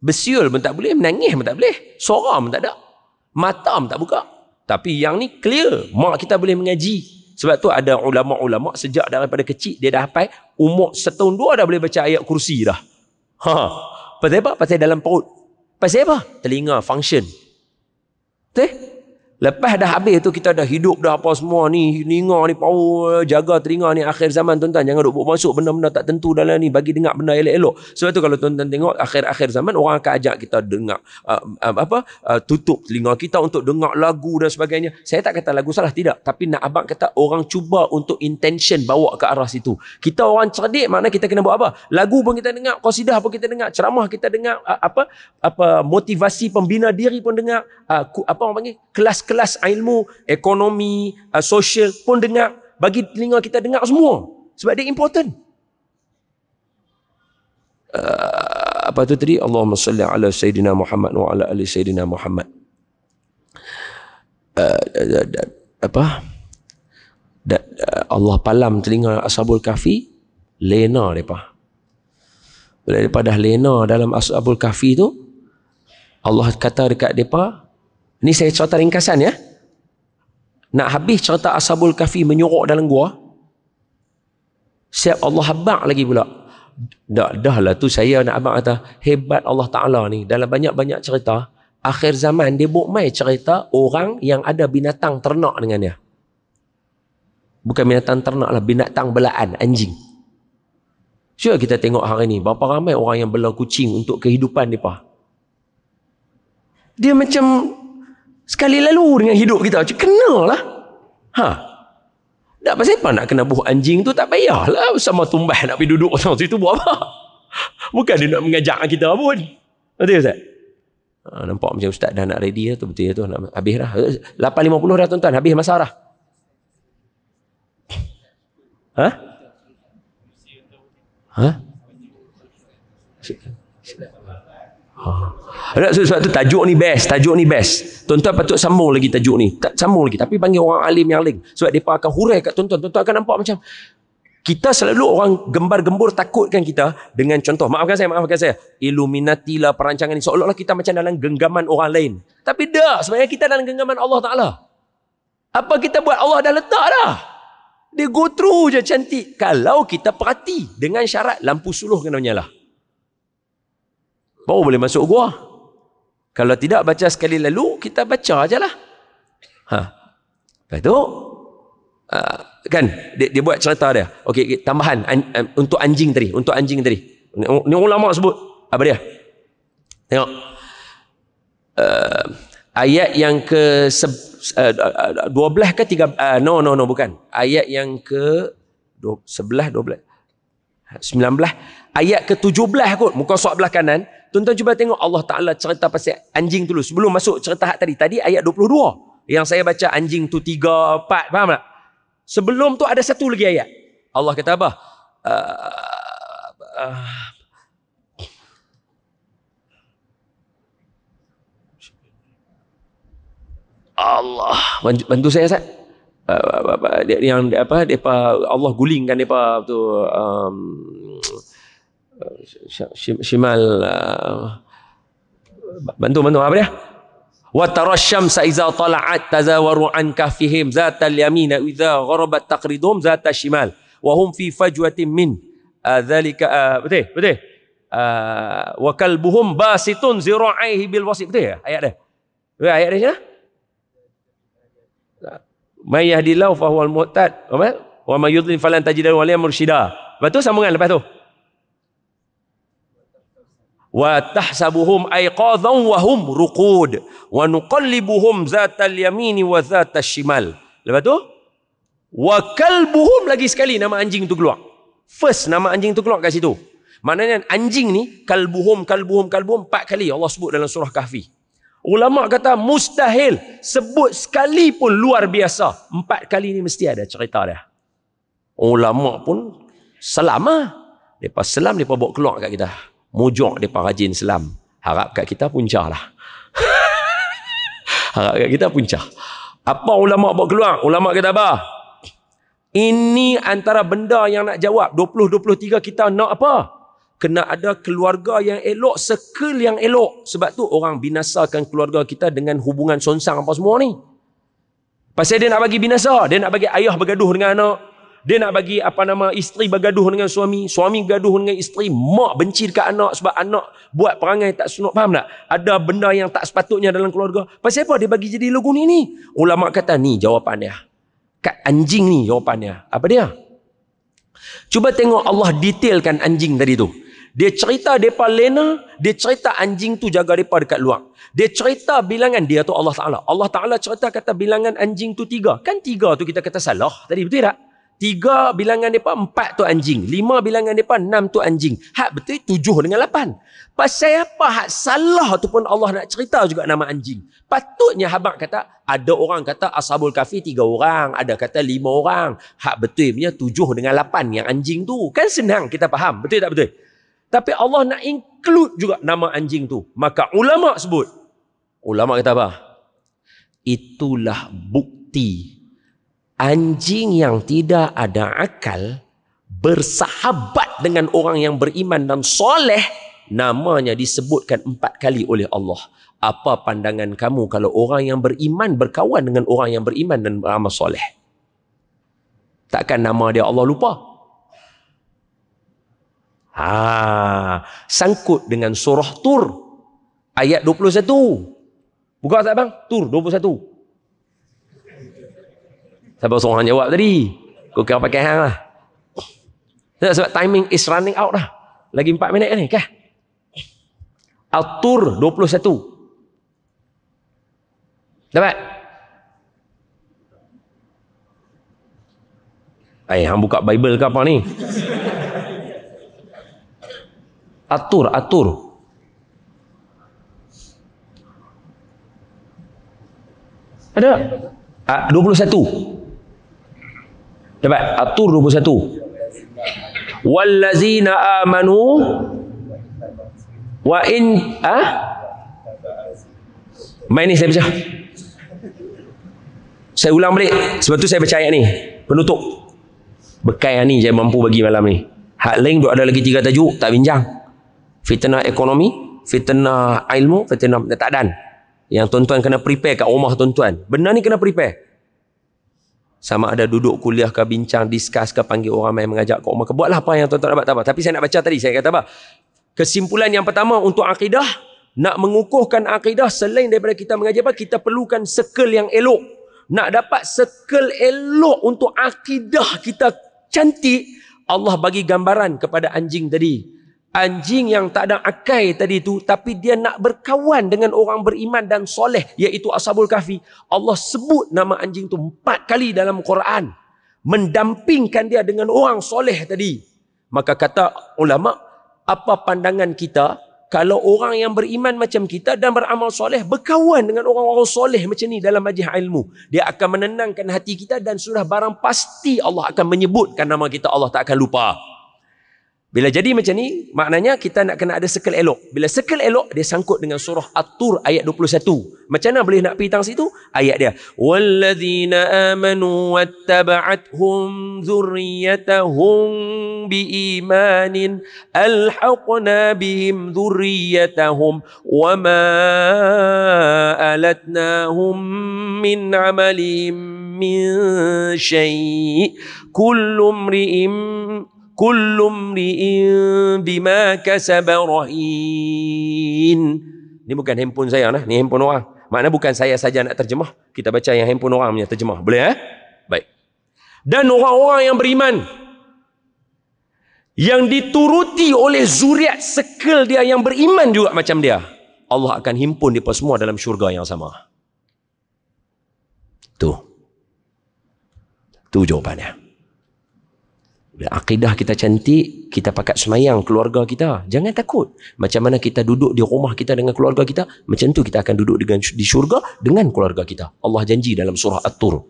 Bersiul pun tak boleh, menangis pun tak boleh, sorang pun tak ada, mata pun tak buka. Tapi yang ni clear, mak kita boleh mengaji. Sebab tu ada ulama' sejak daripada kecil dia dah hafal, umur 1-2 dah boleh baca ayat kursi dah. Pasal apa? Pasal dalam perut. Pasal apa? Telinga function. Betul? Lepas dah habis tu kita dah hidup dah apa semua ni, telinga ni power, jaga telinga ni. Akhir zaman tuan-tuan jangan duk masuk benda-benda tak tentu dalam ni, bagi dengar benda elok-elok. Sebab tu kalau tuan-tuan tengok akhir-akhir zaman orang akan ajak kita dengar tutup telinga kita untuk dengar lagu dan sebagainya. Saya tak kata lagu salah, tidak, tapi nak abang kata orang cuba untuk intention bawa ke arah situ. Kita orang cerdik, makna kita kena buat apa? Lagu pun kita dengar, qasidah pun kita dengar, ceramah kita dengar, motivasi pembina diri pun dengar, kelas ilmu, ekonomi, sosial pun dengar. Bagi telinga kita dengar semua. Sebab dia important. apa tu tadi? Allahumma salli ala Sayyidina Muhammad wa ala ali Sayyidina Muhammad. Allah palam telinga Ashabul Kahfi, lena mereka. Bila mereka dah lena dalam Ashabul Kahfi tu, Allah kata dekat mereka, ni saya cerita ringkasan ya. Nak habis cerita Ashabul Kahfi menyorok dalam gua, siap Allah habaq lagi pula. Dah lah tu saya nak abang kata hebat Allah Ta'ala ni. Dalam banyak-banyak cerita akhir zaman dia buat mai cerita orang yang ada binatang ternak dengan dia. Bukan binatang ternak lah, binatang belaan, anjing. Sure kita tengok hari ni berapa ramai orang yang bela kucing untuk kehidupan mereka. Dia macam sekali lalu dengan hidup kita, kenalah. Ha. Tak pasal apa nak kena buh anjing tu, tak payahlah sama tumbah nak pergi duduk sama situ buat apa. Bukan dia nak mengajak kita pun. Betul Ustaz? Ha, nampak macam Ustaz dah nak ready lah tu, betul tu nak habis dah. 8.50 dah tuan-tuan, habis masa dah. Ha? Ha? Ha. Sebab tu tajuk ni best, tajuk ni best. Tuan-tuan patut sambung lagi tajuk ni. Tak sambung lagi, tapi panggil orang alim yang lain. Sebab mereka akan hurai kat tuan-tuan. Tuan-tuan akan nampak macam kita selalu orang gembar-gembur takutkan kita dengan contoh. Maafkan saya. Illuminati lah perancangan ni. Seolah-olah kita macam dalam genggaman orang lain. Tapi dah, sebenarnya kita dalam genggaman Allah Ta'ala. Apa kita buat Allah dah letak dah. Dia go through je cantik. Kalau kita perhati dengan syarat lampu suluh kena menyala. Baru boleh masuk gua. Kalau tidak baca sekali lalu, kita baca je lah. Ha. Lepas tu, kan, dia buat cerita dia. Okey, tambahan untuk anjing tadi. Ni ulama sebut. Apa dia? Tengok. Ayat yang ke 12 ke 3? No, bukan. Ayat yang ke 11, 12. 19. Ayat ke 17 kot. Muka surat belah kanan. Tuan-tuan cuba tengok Allah Ta'ala cerita pasal anjing dulu. Sebelum masuk cerita hak tadi. Tadi ayat 22. Yang saya baca anjing tu 3, 4. Faham tak? Sebelum tu ada satu lagi ayat. Allah kata apa? Allah. Bantu saya, Ustaz. Yang apa? Allah gulingkan mereka tu. Shimal bantu apa dia? Wa tarasyamsa iza tala'at tazawaru an kahfihim zatal yamin wa iza gharabat taqridum zatal shimal wa hum fi fajwatin min dzalika. Betul wa kalbuhum basitun zira'aihi bil wasib. Betul ayat dia may yahdillahu fahuwal muhtad wa may yudlil falan tajid lahu waliyan mursyida. Lepas tu sambungan lepas tu wa tahsabuhum aiqadhan wa hum ruqud wa nuqallibuhum zatal yamini wa zatal shimal. Lepas tu wa kalbuhum lagi sekali nama anjing tu keluar. First nama anjing tu keluar kat situ. Maknanya anjing ni kalbuhum 4 kali Allah sebut dalam surah Kahfi. Ulama kata mustahil sebut sekali pun luar biasa. 4 kali ni mesti ada cerita dia. Ulama pun selama depa selam depa bawa keluar kat kita. Mujur mereka rajin selam. Harap kat kita punca lah. Apa ulama' buat keluar? Ulama' kata apa? Ini antara benda yang nak jawab. 2023 kita nak apa? Kena ada keluarga yang elok. Circle yang elok. Sebab tu orang binasakan keluarga kita dengan hubungan sonsang apa semua ni. Pasal dia nak bagi binasa. Dia nak bagi ayah bergaduh dengan anak. Dia nak bagi isteri bergaduh dengan suami. Suami bergaduh dengan isteri. Mak benci dekat anak sebab anak buat perangai tak sunat. Faham tak? Ada benda yang tak sepatutnya dalam keluarga. Pasal apa dia bagi jadi logo ni? Ulama kata ni jawapan dia. Kat anjing ni jawapan dia. Apa dia? Cuba tengok Allah detailkan anjing tadi tu. Dia cerita mereka lena. Dia cerita anjing tu jaga mereka dekat luar. Dia cerita bilangan dia tu Allah Ta'ala. Allah Ta'ala cerita kata bilangan anjing tu 3. Kan 3 tu kita kata salah tadi, betul tak? 3 bilangan mereka, 4 tu anjing. 5 bilangan mereka, 6 tu anjing. Hak betul 7 dengan 8. Pasal apa hak salah tu pun Allah nak cerita juga nama anjing. Patutnya habaq kata, ada orang kata Ashabul Kahfi 3 orang. Ada kata 5 orang. Hak betul punya 7 dengan 8 yang anjing tu. Kan senang kita faham. Betul tak betul? Tapi Allah nak include juga nama anjing tu. Maka ulama sebut, ulama kata apa? Itulah bukti anjing yang tidak ada akal bersahabat dengan orang yang beriman dan soleh, namanya disebutkan 4 kali oleh Allah. Apa pandangan kamu kalau orang yang beriman berkawan dengan orang yang beriman dan beramal soleh? Takkan nama dia Allah lupa? Sangkut dengan surah Tur ayat 21. Buka tak bang? Tur 21. Sebab seorang jawab tadi. Kau kira pakai hang lah. Sebab timing is running out lah. Lagi 4 minit ni kah? At-Tur 21. Dapat? Hang buka Bible ke apa ni? At-Tur. Ada? 21. Dapat? At-Tur 21. Wallazina amanu wa in Mai ni saya baca. Saya ulang balik. Sebab tu saya baca ayat ni. Penutup. Bekal ni saya mampu bagi malam ni. Hak lain duk ada lagi 3 tajuk. Tak bincang. Fitnah ekonomi. Fitnah ilmu. Fitnah keadaan. Yang tuan-tuan kena prepare kat rumah tuan-tuan. Benda ni kena prepare. Sama ada duduk kuliah ke bincang. Discuss ke panggil orang main mengajak ke rumah ke. Buatlah apa yang tuan-tuan dapat. Tapi saya nak baca tadi. Saya kata apa? Kesimpulan yang pertama untuk akidah. Nak mengukuhkan akidah. Selain daripada kita mengaji apa? Kita perlukan circle yang elok. Nak dapat circle elok untuk akidah kita cantik, Allah bagi gambaran kepada anjing tadi. Anjing yang tak ada akal tadi tu, tapi dia nak berkawan dengan orang beriman dan soleh, iaitu Ashabul Kahfi. Allah sebut nama anjing tu 4 kali dalam Quran. Mendampingkan dia dengan orang soleh tadi. Maka kata ulama, apa pandangan kita kalau orang yang beriman macam kita dan beramal soleh berkawan dengan orang-orang soleh macam ni dalam majlis ilmu, dia akan menenangkan hati kita dan sudah barang pasti Allah akan menyebutkan nama kita, Allah tak akan lupa. Bila jadi macam ni, maknanya kita nak kena ada circle elok. Bila circle elok, dia sangkut dengan surah At-Tur ayat 21. Macam mana boleh nak pergi tang situ? Ayat dia, wallazina amanu wattaba'athum dzurriyyatahum biimanin alhaqna bihim dzurriyyatahum wama alatnahum min amalihim min syai' kullu mri'in bima kasaba rahin. Ni bukan handphone saya nah, ni handphone orang. Maknanya bukan saya saja nak terjemah, kita baca yang handphone orang punya terjemah. Boleh eh? Baik. Dan orang-orang yang beriman yang dituruti oleh zuriat sekel dia yang beriman juga macam dia, Allah akan himpun mereka semua dalam syurga yang sama. Tu jawapannya. Bila akidah kita cantik, kita pakat semayang keluarga kita, jangan takut. Macam mana kita duduk di rumah kita dengan keluarga kita, macam tu kita akan duduk di syurga dengan keluarga kita. Allah janji dalam surah At-Tur.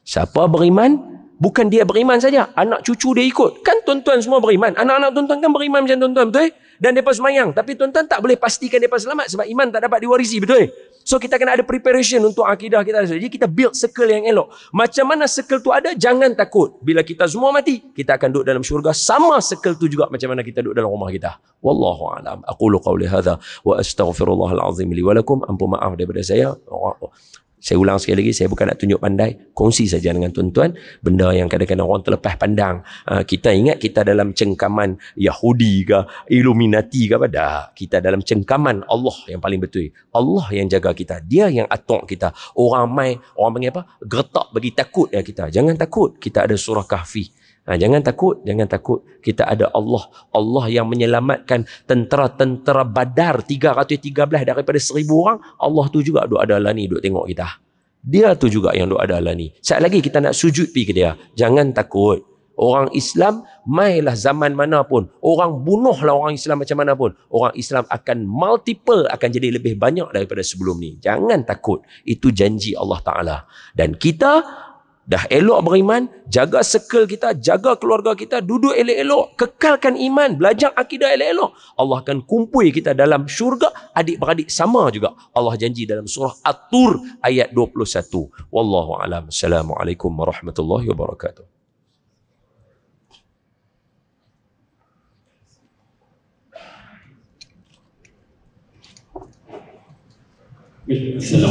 Siapa beriman, bukan dia beriman saja, anak cucu dia ikut. Kan tuan-tuan semua beriman. Anak-anak tuan-tuan kan beriman macam tuan-tuan, betul? Dan mereka semayang. Tapi tuan-tuan tak boleh pastikan mereka selamat sebab iman tak dapat diwarisi, betul? So kita kena ada preparation untuk akidah kita. Jadi kita build circle yang elok. Macam mana circle tu ada, jangan takut. Bila kita semua mati, kita akan duduk dalam syurga. Sama circle tu juga macam mana kita duduk dalam rumah kita. Wallahu a'lam. Aqulu qawli hadza wa astaghfirullahal azim li wa lakum. Ampun maaf daripada saya. Saya ulang sekali lagi, saya bukan nak tunjuk pandai. Kongsi saja dengan tuan-tuan benda yang kadang-kadang orang terlepas pandang. Kita ingat kita dalam cengkaman Yahudi ke, Illuminati ke, pada kita dalam cengkaman Allah yang paling betul. Allah yang jaga kita, dia yang atur kita. Orang mai, orang panggil apa? Gertak bagi takut ya kita. Jangan takut, kita ada surah Kahfi. Jangan takut. Kita ada Allah. Allah yang menyelamatkan tentera-tentera Badar 313 daripada 1000 orang. Allah tu juga duk ada lah ni, duk tengok kita. Dia tu juga yang duk ada lah ni. Saat lagi kita nak sujud pergi ke dia. Jangan takut. Orang Islam, mailah zaman mana pun. Orang bunuhlah orang Islam macam mana pun. Orang Islam akan multiple, akan jadi lebih banyak daripada sebelum ni. Jangan takut. Itu janji Allah Ta'ala. Dan kita Dah elok beriman, jaga circle kita, jaga keluarga kita, duduk elok-elok, kekalkan iman, belajar akidah elok-elok. Allah akan kumpul kita dalam syurga, adik-beradik sama juga. Allah janji dalam surah At-Tur ayat 21. Wallahu a'lam. Assalamualaikum warahmatullahi wabarakatuh. Assalamualaikum.